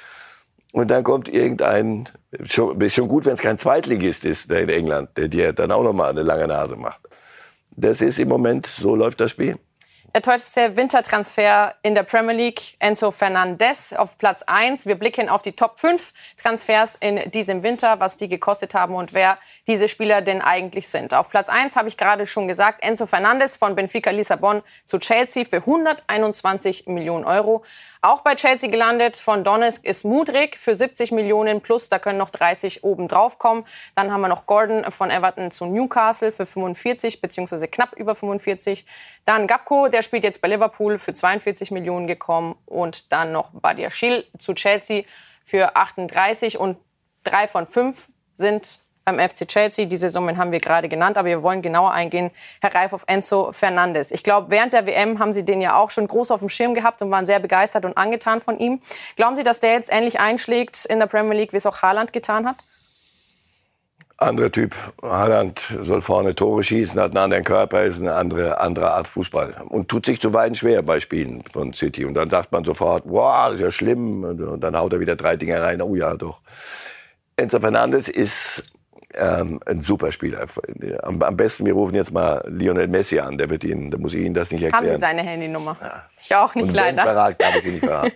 Und dann kommt ist schon gut, wenn es kein Zweitligist ist in England, der dir dann auch nochmal eine lange Nase macht. Das ist im Moment, so läuft das Spiel. Der teuerste Wintertransfer in der Premier League, Enzo Fernandes auf Platz 1. Wir blicken auf die Top 5 Transfers in diesem Winter, was die gekostet haben und wer diese Spieler denn eigentlich sind. Auf Platz 1 habe ich gerade schon gesagt, Enzo Fernandes von Benfica Lissabon zu Chelsea für 121 Millionen Euro. Auch bei Chelsea gelandet von Donetsk ist Mudryk für 70 Millionen plus, da können noch 30 oben drauf kommen. Dann haben wir noch Gordon von Everton zu Newcastle für 45 bzw. knapp über 45. Dann Gakpo, der spielt jetzt bei Liverpool, für 42 Millionen gekommen. Und dann noch Badiashile zu Chelsea für 38. Und 3 von 5 sind beim FC Chelsea. Diese Summen haben wir gerade genannt, aber wir wollen genauer eingehen, Herr Reif, auf Enzo Fernandes. Ich glaube, während der WM haben Sie den ja auch schon groß auf dem Schirm gehabt und waren sehr begeistert und angetan von ihm. Glauben Sie, dass der jetzt ähnlich einschlägt in der Premier League, wie es auch Haaland getan hat? Anderer Typ. Haaland soll vorne Tore schießen, hat einen anderen Körper, ist eine andere Art Fußball und tut sich zuweilen schwer bei Spielen von City. Und dann sagt man sofort, wow, ist ja schlimm, und dann haut er wieder 3 Dinger rein, oh ja, doch. Enzo Fernandes ist ein super Spieler. Am besten, wir rufen jetzt mal Lionel Messi an, da muss ich Ihnen das nicht erklären. Haben Sie seine Handynummer? Ja. Ich auch nicht, leider. Habe ich Sie nicht verraten.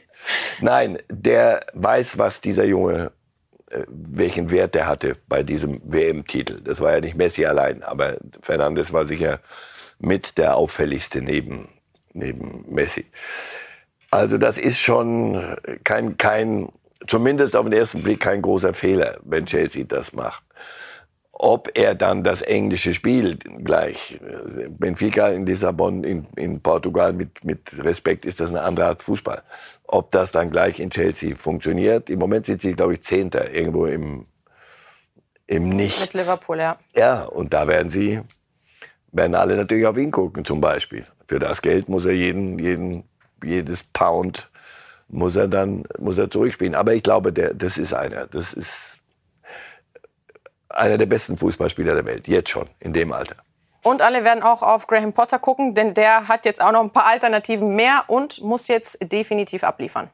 Nein, der weiß, was dieser Junge, welchen Wert der hatte bei diesem WM-Titel. Das war ja nicht Messi allein, aber Fernandes war sicher mit der auffälligste neben Messi. Also das ist schon kein, zumindest auf den ersten Blick kein großer Fehler, wenn Chelsea das macht. Ob er dann das englische Spiel gleich, Benfica in Lissabon, in Portugal, mit Respekt ist das eine andere Art Fußball. Ob das dann gleich in Chelsea funktioniert, im Moment sind sie, glaube ich, 10. irgendwo im Nichts. Mit Liverpool, ja. Ja, und da werden alle natürlich auf ihn gucken, zum Beispiel. Für das Geld muss er jedes Pound muss er zurückspielen. Aber ich glaube, das ist einer der besten Fußballspieler der Welt, jetzt schon, in dem Alter. Und alle werden auch auf Graham Potter gucken, denn der hat jetzt auch noch ein paar Alternativen mehr und muss jetzt definitiv abliefern.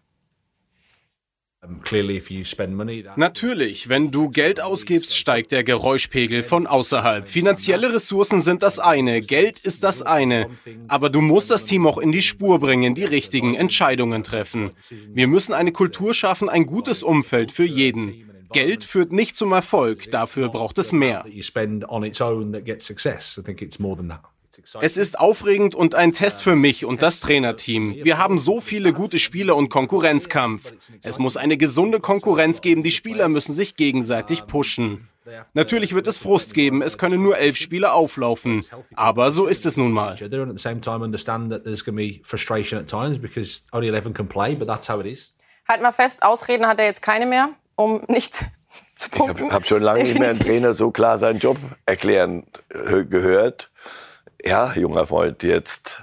Natürlich, wenn du Geld ausgibst, steigt der Geräuschpegel von außerhalb. Finanzielle Ressourcen sind das eine, Geld ist das eine. Aber du musst das Team auch in die Spur bringen, die richtigen Entscheidungen treffen. Wir müssen eine Kultur schaffen, ein gutes Umfeld für jeden. Geld führt nicht zum Erfolg, dafür braucht es mehr. Es ist aufregend und ein Test für mich und das Trainerteam. Wir haben so viele gute Spieler und Konkurrenzkampf. Es muss eine gesunde Konkurrenz geben, die Spieler müssen sich gegenseitig pushen. Natürlich wird es Frust geben, es können nur 11 Spieler auflaufen, aber so ist es nun mal. Halt mal fest, Ausreden hat er jetzt keine mehr, um nicht zu punkten. Ich habe schon lange definitiv nicht mehr einen Trainer so klar seinen Job erklären gehört. Ja, junger Freund, jetzt,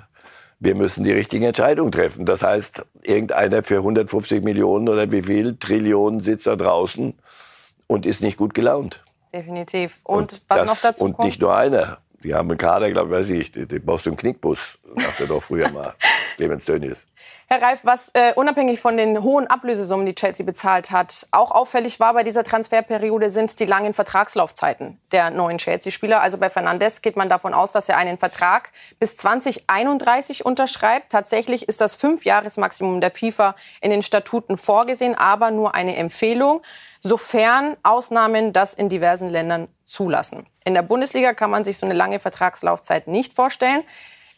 wir müssen die richtigen Entscheidungen treffen. Das heißt, irgendeiner für 150 Millionen oder wie viel Trillionen sitzt da draußen und ist nicht gut gelaunt. Definitiv. Und was das, noch dazu und kommt? Und nicht nur einer. Die haben einen Kader, glaube ich, weiß ich, den brauchst du einen Knickbus, sagt er doch früher mal. Clemens Tönnies. Herr Reif, was unabhängig von den hohen Ablösesummen, die Chelsea bezahlt hat, auch auffällig war bei dieser Transferperiode, sind die langen Vertragslaufzeiten der neuen Chelsea-Spieler. Also bei Fernandes geht man davon aus, dass er einen Vertrag bis 2031 unterschreibt. Tatsächlich ist das 5-Jahres-Maximum der FIFA in den Statuten vorgesehen, aber nur eine Empfehlung, sofern Ausnahmen das in diversen Ländern zulassen. In der Bundesliga kann man sich so eine lange Vertragslaufzeit nicht vorstellen.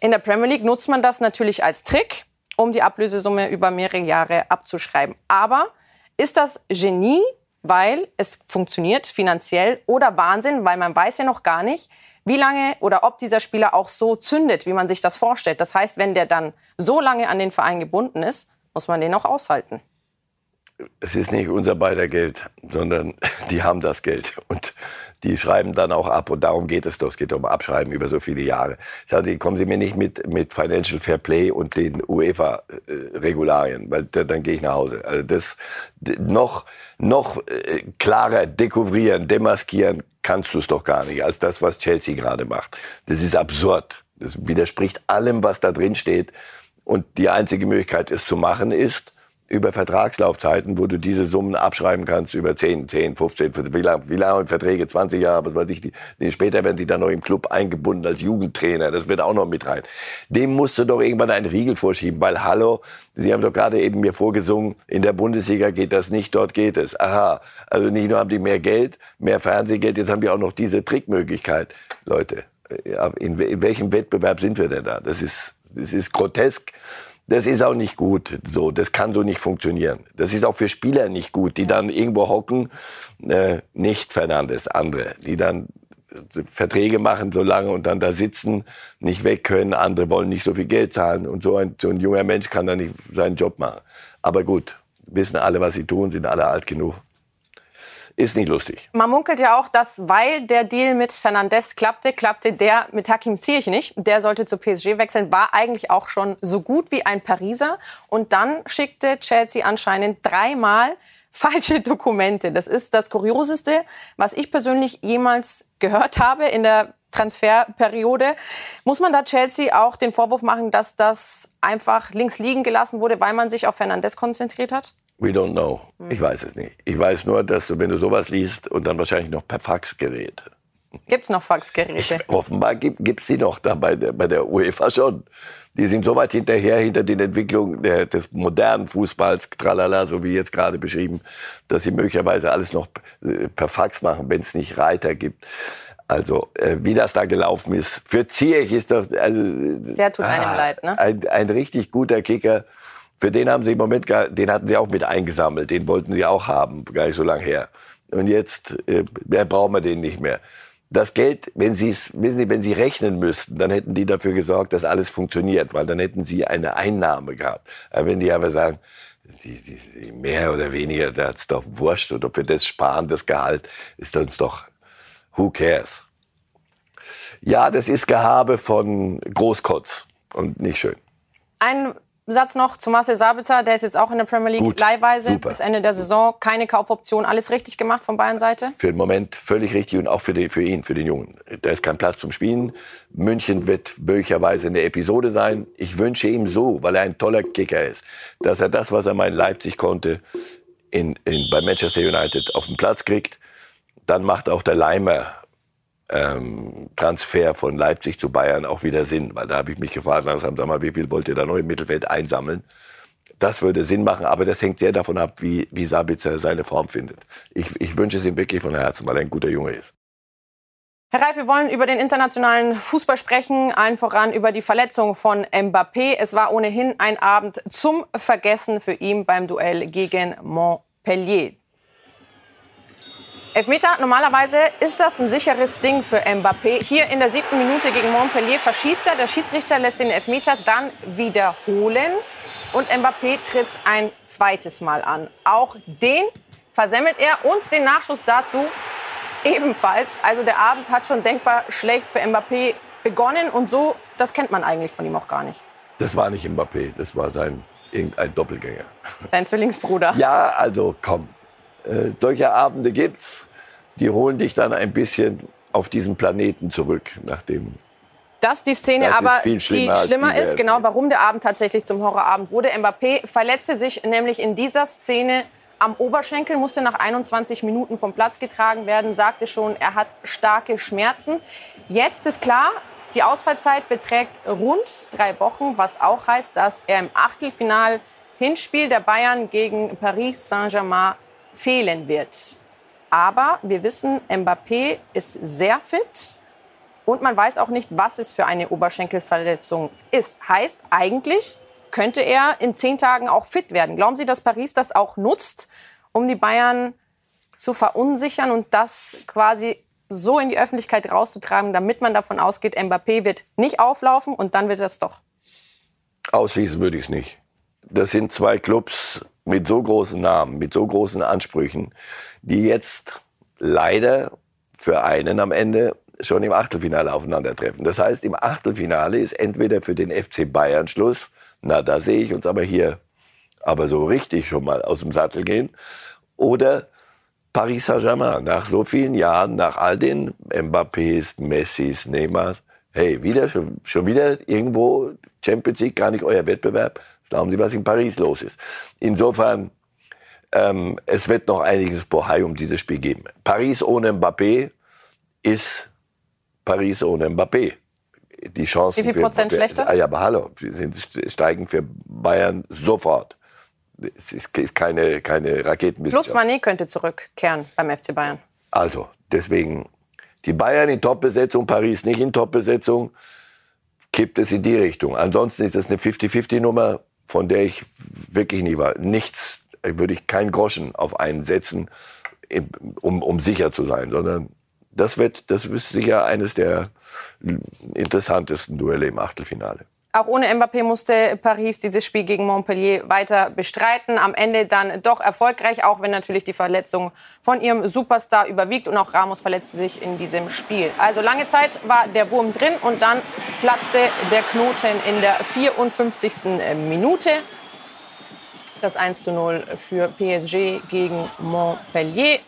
In der Premier League nutzt man das natürlich als Trick, um die Ablösesumme über mehrere Jahre abzuschreiben. Aber ist das Genie, weil es funktioniert finanziell, oder Wahnsinn, weil man weiß ja noch gar nicht, wie lange oder ob dieser Spieler auch so zündet, wie man sich das vorstellt. Das heißt, wenn der dann so lange an den Verein gebunden ist, muss man den auch aushalten. Es ist nicht unser beider Geld, sondern die haben das Geld und die schreiben dann auch ab. Und darum geht es doch. Es geht um Abschreiben über so viele Jahre. Ich sage, kommen Sie mir nicht mit Financial Fair Play und den UEFA-Regularien, weil dann gehe ich nach Hause. Also das noch klarer dekouvrieren, demaskieren kannst du es doch gar nicht, als das, was Chelsea gerade macht. Das ist absurd. Das widerspricht allem, was da drin steht. Und die einzige Möglichkeit, es zu machen, ist, über Vertragslaufzeiten, wo du diese Summen abschreiben kannst über 10, 15, wie lange Verträge, 20 Jahre, was weiß ich. Später werden die dann noch im Club eingebunden als Jugendtrainer, das wird auch noch mit rein. Dem musst du doch irgendwann einen Riegel vorschieben, weil hallo, Sie haben doch gerade eben mir vorgesungen, in der Bundesliga geht das nicht, dort geht es. Aha, also nicht nur haben die mehr Geld, mehr Fernsehgeld, jetzt haben die auch noch diese Trickmöglichkeit. Leute, in welchem Wettbewerb sind wir denn da? Das ist grotesk. Das ist auch nicht gut, so. Das kann so nicht funktionieren. Das ist auch für Spieler nicht gut, die dann irgendwo hocken, nicht Fernandes, andere, die dann Verträge machen so lange und dann da sitzen, nicht weg können, andere wollen nicht so viel Geld zahlen und so ein junger Mensch kann dann nicht seinen Job machen. Aber gut, wissen alle, was sie tun, sind alle alt genug. Ist nicht lustig. Man munkelt ja auch, dass, weil der Deal mit Fernandes klappte der mit Hakim Ziyech nicht. Der sollte zu PSG wechseln, war eigentlich auch schon so gut wie ein Pariser. Und dann schickte Chelsea anscheinend 3-mal falsche Dokumente. Das ist das Kurioseste, was ich persönlich jemals gehört habe in der Transferperiode. Muss man da Chelsea auch den Vorwurf machen, dass das einfach links liegen gelassen wurde, weil man sich auf Fernandes konzentriert hat? We don't know. Ich weiß es nicht. Ich weiß nur, dass du, wenn du sowas liest und dann wahrscheinlich noch per Faxgerät. Gibt's noch Faxgeräte? Offenbar gibt's die noch da bei der UEFA schon. Die sind so weit hinterher, hinter den Entwicklungen des modernen Fußballs, tralala, so wie jetzt gerade beschrieben, dass sie möglicherweise alles noch per Fax machen, wenn es nicht Reiter gibt. Also, wie das da gelaufen ist. Für Ziyech ist doch... Also, der tut einem leid, ne? Ein richtig guter Kicker. Für den haben sie im Moment, den hatten sie auch mit eingesammelt, den wollten sie auch haben, gar nicht so lange her. Und jetzt brauchen wir den nicht mehr. Das Geld, wenn sie rechnen müssten, dann hätten die dafür gesorgt, dass alles funktioniert, weil dann hätten sie eine Einnahme gehabt. Aber wenn die aber sagen, die mehr oder weniger, da ist doch wurscht, und ob wir das sparen, das Gehalt, ist uns doch, who cares? Ja, das ist Gehabe von Großkotz und nicht schön. Ein Satz noch zu Marcel Sabitzer, der ist jetzt auch in der Premier League leihweise bis Ende der Saison. Keine Kaufoption, alles richtig gemacht von Bayern-Seite? Für den Moment völlig richtig und auch für den Jungen. Da ist kein Platz zum Spielen. München wird möglicherweise in der Episode sein. Ich wünsche ihm so, weil er ein toller Kicker ist, dass er das, was er mal in Leipzig konnte, bei Manchester United auf den Platz kriegt. Dann macht auch der Leimer Transfer von Leipzig zu Bayern auch wieder Sinn, weil da habe ich mich gefragt, langsam, sag mal, wie viel wollt ihr da noch im Mittelfeld einsammeln? Das würde Sinn machen, aber das hängt sehr davon ab, wie Sabitzer seine Form findet. Ich wünsche es ihm wirklich von Herzen, weil er ein guter Junge ist. Herr Reif, wir wollen über den internationalen Fußball sprechen, allen voran über die Verletzung von Mbappé. Es war ohnehin ein Abend zum Vergessen für ihn beim Duell gegen Montpellier. Elfmeter, normalerweise ist das ein sicheres Ding für Mbappé. Hier in der 7. Minute gegen Montpellier verschießt er. Der Schiedsrichter lässt den Elfmeter dann wiederholen. Und Mbappé tritt ein zweites Mal an. Auch den versemmelt er und den Nachschuss dazu ebenfalls. Also der Abend hat schon denkbar schlecht für Mbappé begonnen. Und so, das kennt man eigentlich von ihm auch gar nicht. Das war nicht Mbappé, das war irgendein Doppelgänger. Sein Zwillingsbruder. Ja, also komm. Solche Abende gibt's, die holen dich dann ein bisschen auf diesen Planeten zurück, nachdem dass die Szene aber viel schlimmer ist, genau warum der Abend tatsächlich zum Horrorabend wurde. Mbappé verletzte sich nämlich in dieser Szene am Oberschenkel, musste nach 21 Minuten vom Platz getragen werden, sagte schon, er hat starke Schmerzen. Jetzt ist klar, die Ausfallzeit beträgt rund 3 Wochen, was auch heißt, dass er im Achtelfinal-Hinspiel der Bayern gegen Paris Saint-Germain fehlen wird. Aber wir wissen, Mbappé ist sehr fit und man weiß auch nicht, was es für eine Oberschenkelverletzung ist. Heißt, eigentlich könnte er in 10 Tagen auch fit werden. Glauben Sie, dass Paris das auch nutzt, um die Bayern zu verunsichern und das quasi so in die Öffentlichkeit rauszutragen, damit man davon ausgeht, Mbappé wird nicht auflaufen und dann wird das doch? Ausschließen würde ich es nicht. Das sind 2 Clubs, mit so großen Namen, mit so großen Ansprüchen, die jetzt leider für einen am Ende schon im Achtelfinale aufeinandertreffen. Das heißt, im Achtelfinale ist entweder für den FC Bayern Schluss, na, da sehe ich uns aber hier, aber so richtig schon mal aus dem Sattel gehen, oder Paris Saint-Germain. Nach so vielen Jahren, nach all den Mbappés, Messis, Neymars, hey, schon wieder irgendwo Champions League, gar nicht euer Wettbewerb. Glauben Sie, was in Paris los ist? Insofern, es wird noch einiges Bohai um dieses Spiel geben. Paris ohne Mbappé ist Paris ohne Mbappé. Die Chancen wie viel Prozent schlechter? Ah ja, aber hallo, steigen für Bayern sofort. Es ist keine Raketenwissenschaft. Plus Mané könnte zurückkehren beim FC Bayern. Also, deswegen, die Bayern in Top-Besetzung, Paris nicht in Top-Besetzung, kippt es in die Richtung. Ansonsten ist es eine 50-50-Nummer. Von der ich wirklich nie war. Nichts, würde ich keinen Groschen auf einen setzen, um sicher zu sein, sondern das ist sicher eines der interessantesten Duelle im Achtelfinale. Auch ohne Mbappé musste Paris dieses Spiel gegen Montpellier weiter bestreiten. Am Ende dann doch erfolgreich, auch wenn natürlich die Verletzung von ihrem Superstar überwiegt. Und auch Ramos verletzte sich in diesem Spiel. Also lange Zeit war der Wurm drin und dann platzte der Knoten in der 54. Minute. Das 1:0 für PSG gegen Montpellier.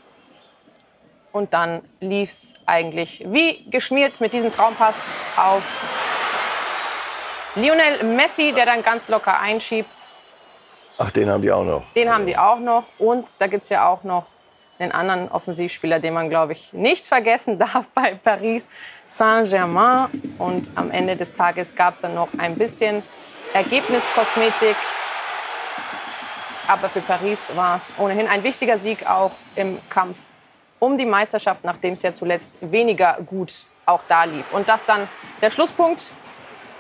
Und dann lief es eigentlich wie geschmiert mit diesem Traumpass auf Lionel Messi, der dann ganz locker einschiebt. Ach, den haben die auch noch. Den haben die auch noch. Und da gibt es ja auch noch einen anderen Offensivspieler, den man, glaube ich, nicht vergessen darf bei Paris Saint-Germain. Und am Ende des Tages gab es dann noch ein bisschen Ergebniskosmetik. Aber für Paris war es ohnehin ein wichtiger Sieg, auch im Kampf um die Meisterschaft, nachdem es ja zuletzt weniger gut auch da lief. Und das dann der Schlusspunkt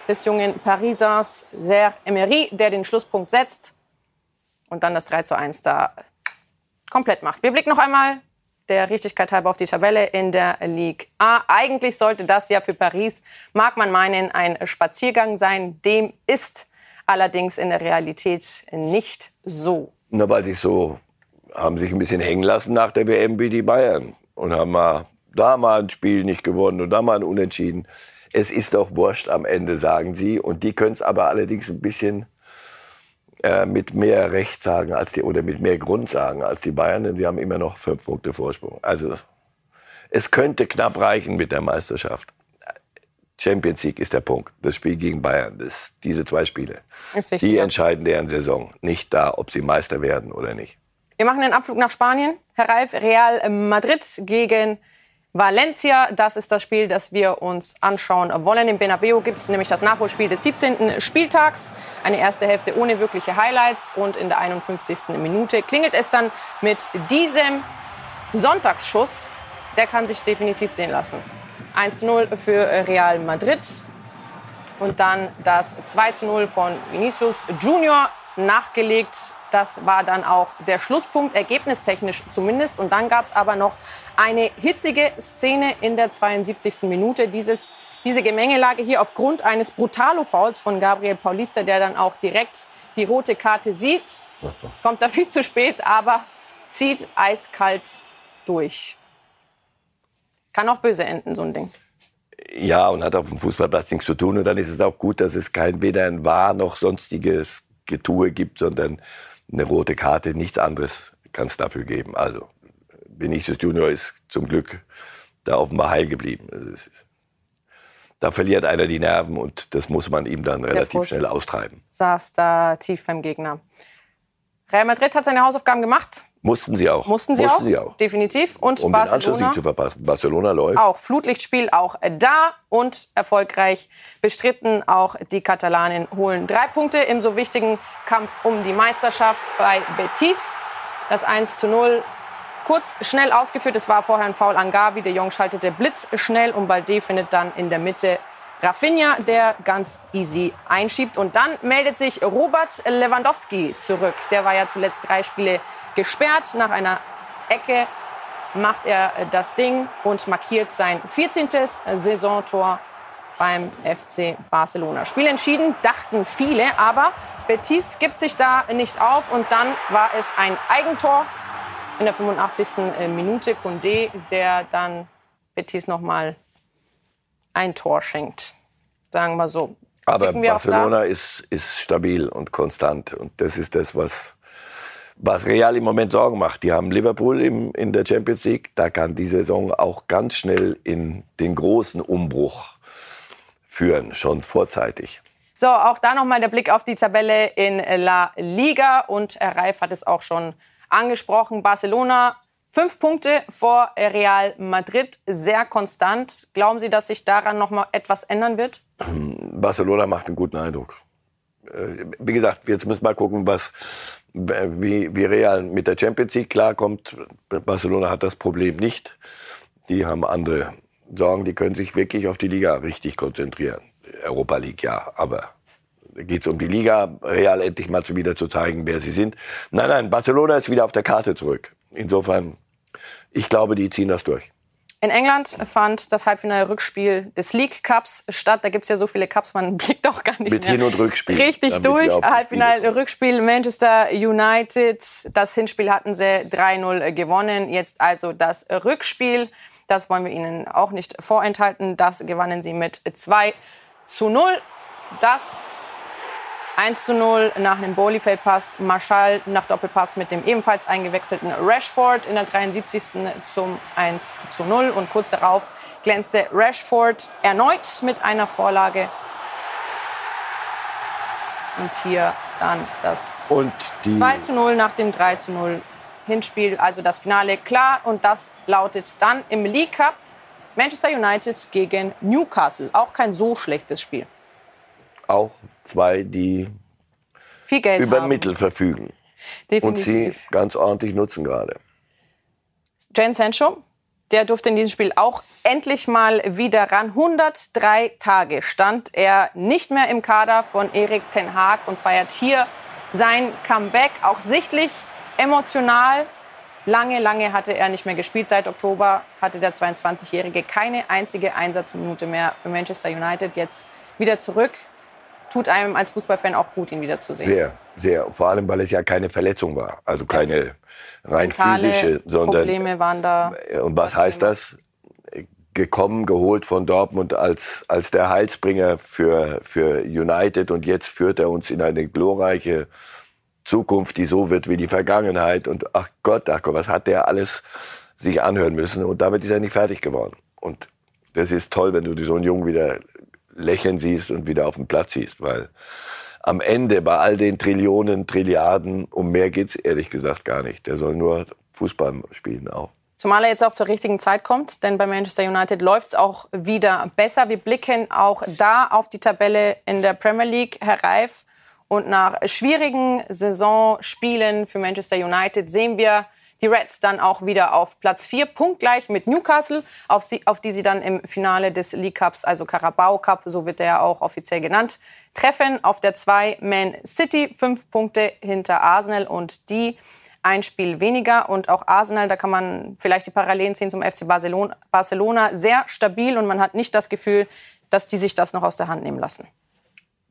des jungen Parisers Serge Emery, der den Schlusspunkt setzt. und dann das 3:1 da komplett macht. Wir blicken noch einmal der Richtigkeit halber auf die Tabelle in der Ligue A. Eigentlich sollte das ja für Paris, mag man meinen, ein Spaziergang sein. Dem ist allerdings in der Realität nicht so. Na, weil sich so haben sich ein bisschen hängen lassen nach der WM wie die Bayern und haben mal da mal ein Spiel nicht gewonnen und da mal ein Unentschieden. Es ist doch wurscht am Ende, sagen sie. Und die können es aber allerdings ein bisschen mit mehr Recht sagen als die, oder mit mehr Grund sagen als die Bayern, denn sie haben immer noch 5 Punkte Vorsprung. Also es könnte knapp reichen mit der Meisterschaft. Champions League ist der Punkt. Das Spiel gegen Bayern, diese 2 Spiele, die entscheiden deren Saison. Nicht da, ob sie Meister werden oder nicht. Wir machen den Abflug nach Spanien. Herr Reif, Real Madrid gegen Valencia, das ist das Spiel, das wir uns anschauen wollen. Im Bernabeu gibt es nämlich das Nachholspiel des 17. Spieltags. Eine erste Hälfte ohne wirkliche Highlights. Und in der 51. Minute klingelt es dann mit diesem Sonntagsschuss. Der kann sich definitiv sehen lassen. 1:0 für Real Madrid. Und dann das 2:0 von Vinicius Junior nachgelegt. Das war dann auch der Schlusspunkt, ergebnistechnisch zumindest. Und dann gab es aber noch eine hitzige Szene in der 72. Minute. Diese Gemengelage hier aufgrund eines Brutalo-Fouls von Gabriel Paulista, der dann auch direkt die rote Karte sieht. Kommt da viel zu spät, aber zieht eiskalt durch. Kann auch böse enden, so ein Ding. Ja, und hat auf dem Fußballplatz nichts zu tun. Und dann ist es auch gut, dass es weder ein VAR noch sonstiges Getue gibt, sondern eine rote Karte, nichts anderes kann es dafür geben. Also Vinicius Junior ist zum Glück da offenbar heil geblieben. Also, da verliert einer die Nerven und das muss man ihm dann relativ schnell austreiben. Saß da tief beim Gegner. Real Madrid hat seine Hausaufgaben gemacht. Mussten sie auch. Definitiv. Und um Barcelona, den Anschluss nicht zu verpassen. Barcelona läuft. Auch Flutlichtspiel, auch da und erfolgreich bestritten. Auch die Katalanen holen 3 Punkte im so wichtigen Kampf um die Meisterschaft bei Betis. Das 1:0 kurz, schnell ausgeführt. Es war vorher ein Foul an Gavi. De Jong schaltete blitzschnell und Baldé findet dann in der Mitte Rafinha, der ganz easy einschiebt. Und dann meldet sich Robert Lewandowski zurück. Der war ja zuletzt 3 Spiele gesperrt. Nach einer Ecke macht er das Ding und markiert sein 14. Saisontor beim FC Barcelona. Spiel entschieden, dachten viele, aber Betis gibt sich da nicht auf. Und dann war es ein Eigentor in der 85. Minute. Koundé, der dann Betis noch mal ein Tor schenkt, sagen wir so. Aber Barcelona ist stabil und konstant. Und das ist das, was Real im Moment Sorgen macht. Die haben Liverpool in der Champions League. Da kann die Saison auch ganz schnell in den großen Umbruch führen, schon vorzeitig. So, auch da nochmal der Blick auf die Tabelle in La Liga. Und Herr Reif hat es auch schon angesprochen. Barcelona 5 Punkte vor Real Madrid, sehr konstant. Glauben Sie, dass sich daran noch mal etwas ändern wird? Barcelona macht einen guten Eindruck. Wie gesagt, jetzt müssen wir mal gucken, wie Real mit der Champions League klarkommt. Barcelona hat das Problem nicht. Die haben andere Sorgen, die können sich wirklich auf die Liga richtig konzentrieren. Europa League, ja, aber da geht es um die Liga. Real endlich mal wieder zu zeigen, wer sie sind. Nein, Barcelona ist wieder auf der Karte zurück. Insofern, ich glaube, die ziehen das durch. In England fand das Halbfinale-Rückspiel des League Cups statt. Da gibt es ja so viele Cups, man blickt auch gar nicht mit mehr Hin- und Rückspiel richtig durch. Halbfinale-Rückspiel Manchester United. Das Hinspiel hatten sie 3:0 gewonnen. Jetzt also das Rückspiel. Das wollen wir Ihnen auch nicht vorenthalten. Das gewannen sie mit 2:0. Das 1:0 nach einem Bowley-Feldpass, Marschall nach Doppelpass mit dem ebenfalls eingewechselten Rashford in der 73. zum 1:0. Und kurz darauf glänzte Rashford erneut mit einer Vorlage. Und hier dann das 2:0 nach dem 3:0 Hinspiel. Also das Finale klar. Und das lautet dann im League Cup Manchester United gegen Newcastle. Auch kein so schlechtes Spiel. Auch 2, die viel Geld über haben. Mittel verfügen. Definitiv. Und sie ganz ordentlich nutzen gerade. Jadon Sancho, der durfte in diesem Spiel auch endlich mal wieder ran. 103 Tage stand er nicht mehr im Kader von Erik ten Hag und feiert hier sein Comeback, auch sichtlich emotional. Lange hatte er nicht mehr gespielt. Seit Oktober hatte der 22-Jährige keine einzige Einsatzminute mehr für Manchester United. Jetzt wieder zurück. Tut einem als Fußballfan auch gut, ihn wiederzusehen. Sehr, sehr. Vor allem, weil es ja keine Verletzung war. Also keine rein physische, sondern Probleme waren da. Und was heißt das? Gekommen, geholt von Dortmund als der Heilsbringer für United. Und jetzt führt er uns in eine glorreiche Zukunft, die so wird wie die Vergangenheit. Und ach Gott, was hat der alles sich anhören müssen? Und damit ist er nicht fertig geworden. Und das ist toll, wenn du so einen Jungen wieder lächeln siehst und wieder auf dem Platz siehst, weil am Ende bei all den Trillionen, Trilliarden, um mehr geht's ehrlich gesagt gar nicht. Der soll nur Fußball spielen auch. Zumal er jetzt auch zur richtigen Zeit kommt, denn bei Manchester United läuft's auch wieder besser. Wir blicken auch da auf die Tabelle in der Premier League, Herr Reif. Und nach schwierigen Saisonspielen für Manchester United sehen wir die Reds dann auch wieder auf Platz 4, punktgleich mit Newcastle, auf die sie dann im Finale des League Cups, also Carabao Cup, so wird der ja auch offiziell genannt, treffen. Auf der 2 Man City, 5 Punkte hinter Arsenal und die ein Spiel weniger. Und auch Arsenal, da kann man vielleicht die Parallelen ziehen zum FC Barcelona, sehr stabil und man hat nicht das Gefühl, dass die sich das noch aus der Hand nehmen lassen.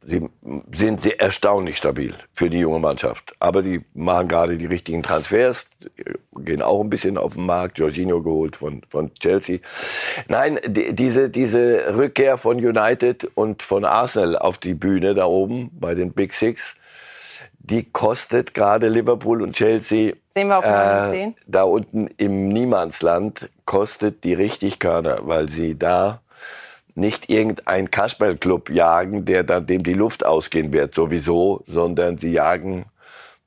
Sie sind sehr erstaunlich stabil für die junge Mannschaft. Aber die machen gerade die richtigen Transfers, gehen auch ein bisschen auf den Markt. Jorginho geholt von Chelsea. Nein, diese Rückkehr von United und von Arsenal auf die Bühne da oben bei den Big Six, die kostet gerade Liverpool und Chelsea. Sehen wir auf 9 und 10. Da unten im Niemandsland kostet die richtig Körner, weil sie da nicht irgendein Kasperl-Club jagen, der dann dem die Luft ausgehen wird sowieso, sondern sie jagen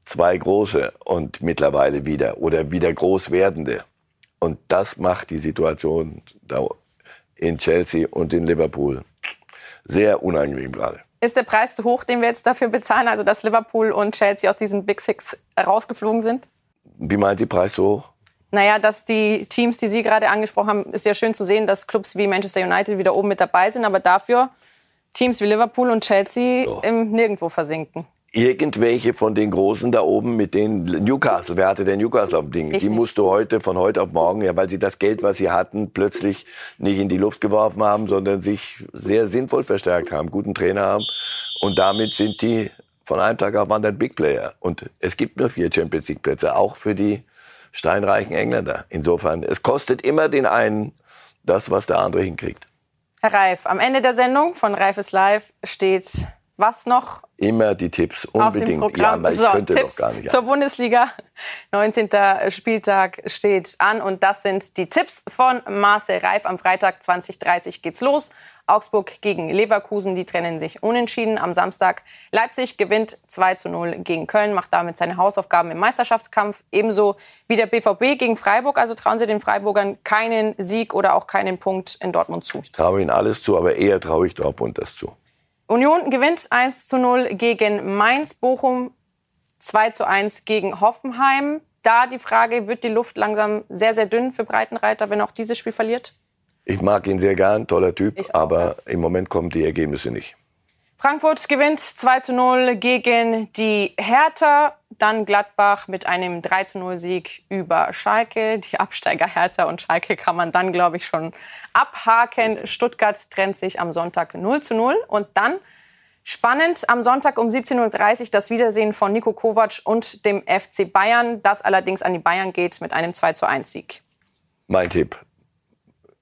zwei große und mittlerweile wieder oder wieder groß werdende. Und das macht die Situation in Chelsea und in Liverpool sehr unangenehm gerade. Ist der Preis zu hoch, den wir jetzt dafür bezahlen, also dass Liverpool und Chelsea aus diesen Big Six rausgeflogen sind? Wie meint Sie, Preis zu hoch? Naja, dass die Teams, die Sie gerade angesprochen haben, ist ja schön zu sehen, dass Clubs wie Manchester United wieder oben mit dabei sind, aber dafür Teams wie Liverpool und Chelsea im Nirgendwo versinken. Irgendwelche von den Großen da oben mit den Newcastle, wer hatte denn Newcastle am Ding? Die musste von heute auf morgen, ja, weil sie das Geld, was sie hatten, plötzlich nicht in die Luft geworfen haben, sondern sich sehr sinnvoll verstärkt haben, guten Trainer haben und damit sind die von einem Tag auf den anderen Big Player. Und es gibt nur 4 Champions League Plätze, auch für die steinreichen Engländer. Insofern, es kostet immer den einen das, was der andere hinkriegt. Herr Reif, am Ende der Sendung von Reif ist live steht was noch? Immer die Tipps, unbedingt. Auf dem Programm. Ja, ich könnte Tipps doch gar nicht. Zur Bundesliga, 19. Spieltag steht an und das sind die Tipps von Marcel Reif. Am Freitag 20:30 geht's los. Augsburg gegen Leverkusen, die trennen sich unentschieden. Am Samstag Leipzig gewinnt 2:0 gegen Köln, macht damit seine Hausaufgaben im Meisterschaftskampf. Ebenso wie der BVB gegen Freiburg. Also trauen Sie den Freiburgern keinen Sieg oder auch keinen Punkt in Dortmund zu. Ich traue Ihnen alles zu, aber eher traue ich Dortmund das zu. Union gewinnt 1:0 gegen Mainz, Bochum 2:1 gegen Hoffenheim. Da die Frage, wird die Luft langsam sehr, sehr dünn für Breitenreiter, wenn auch dieses Spiel verliert? Ich mag ihn sehr gern, toller Typ, aber im Moment kommen die Ergebnisse nicht. Frankfurt gewinnt 2:0 gegen die Hertha, dann Gladbach mit einem 3:0-Sieg über Schalke. Die Absteiger Hertha und Schalke kann man dann, glaube ich, schon abhaken. Stuttgart trennt sich am Sonntag 0:0 und dann spannend am Sonntag um 17:30 Uhr das Wiedersehen von Niko Kovac und dem FC Bayern, das allerdings an die Bayern geht mit einem 2:1-Sieg. Mein Tipp.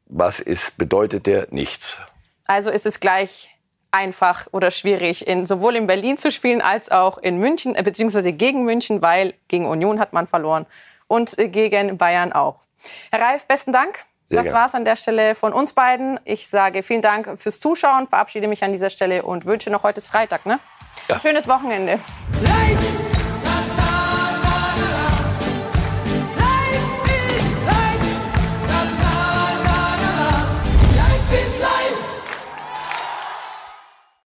Was ist, bedeutet der? Nichts. Also ist es gleich einfach oder schwierig, sowohl in Berlin zu spielen als auch in München, beziehungsweise gegen München, weil gegen Union hat man verloren und gegen Bayern auch. Herr Reif, besten Dank. Das war's an der Stelle von uns beiden. Ich sage vielen Dank fürs Zuschauen, verabschiede mich an dieser Stelle und wünsche noch, heute ist Freitag, ne? Ja. Schönes Wochenende. Live.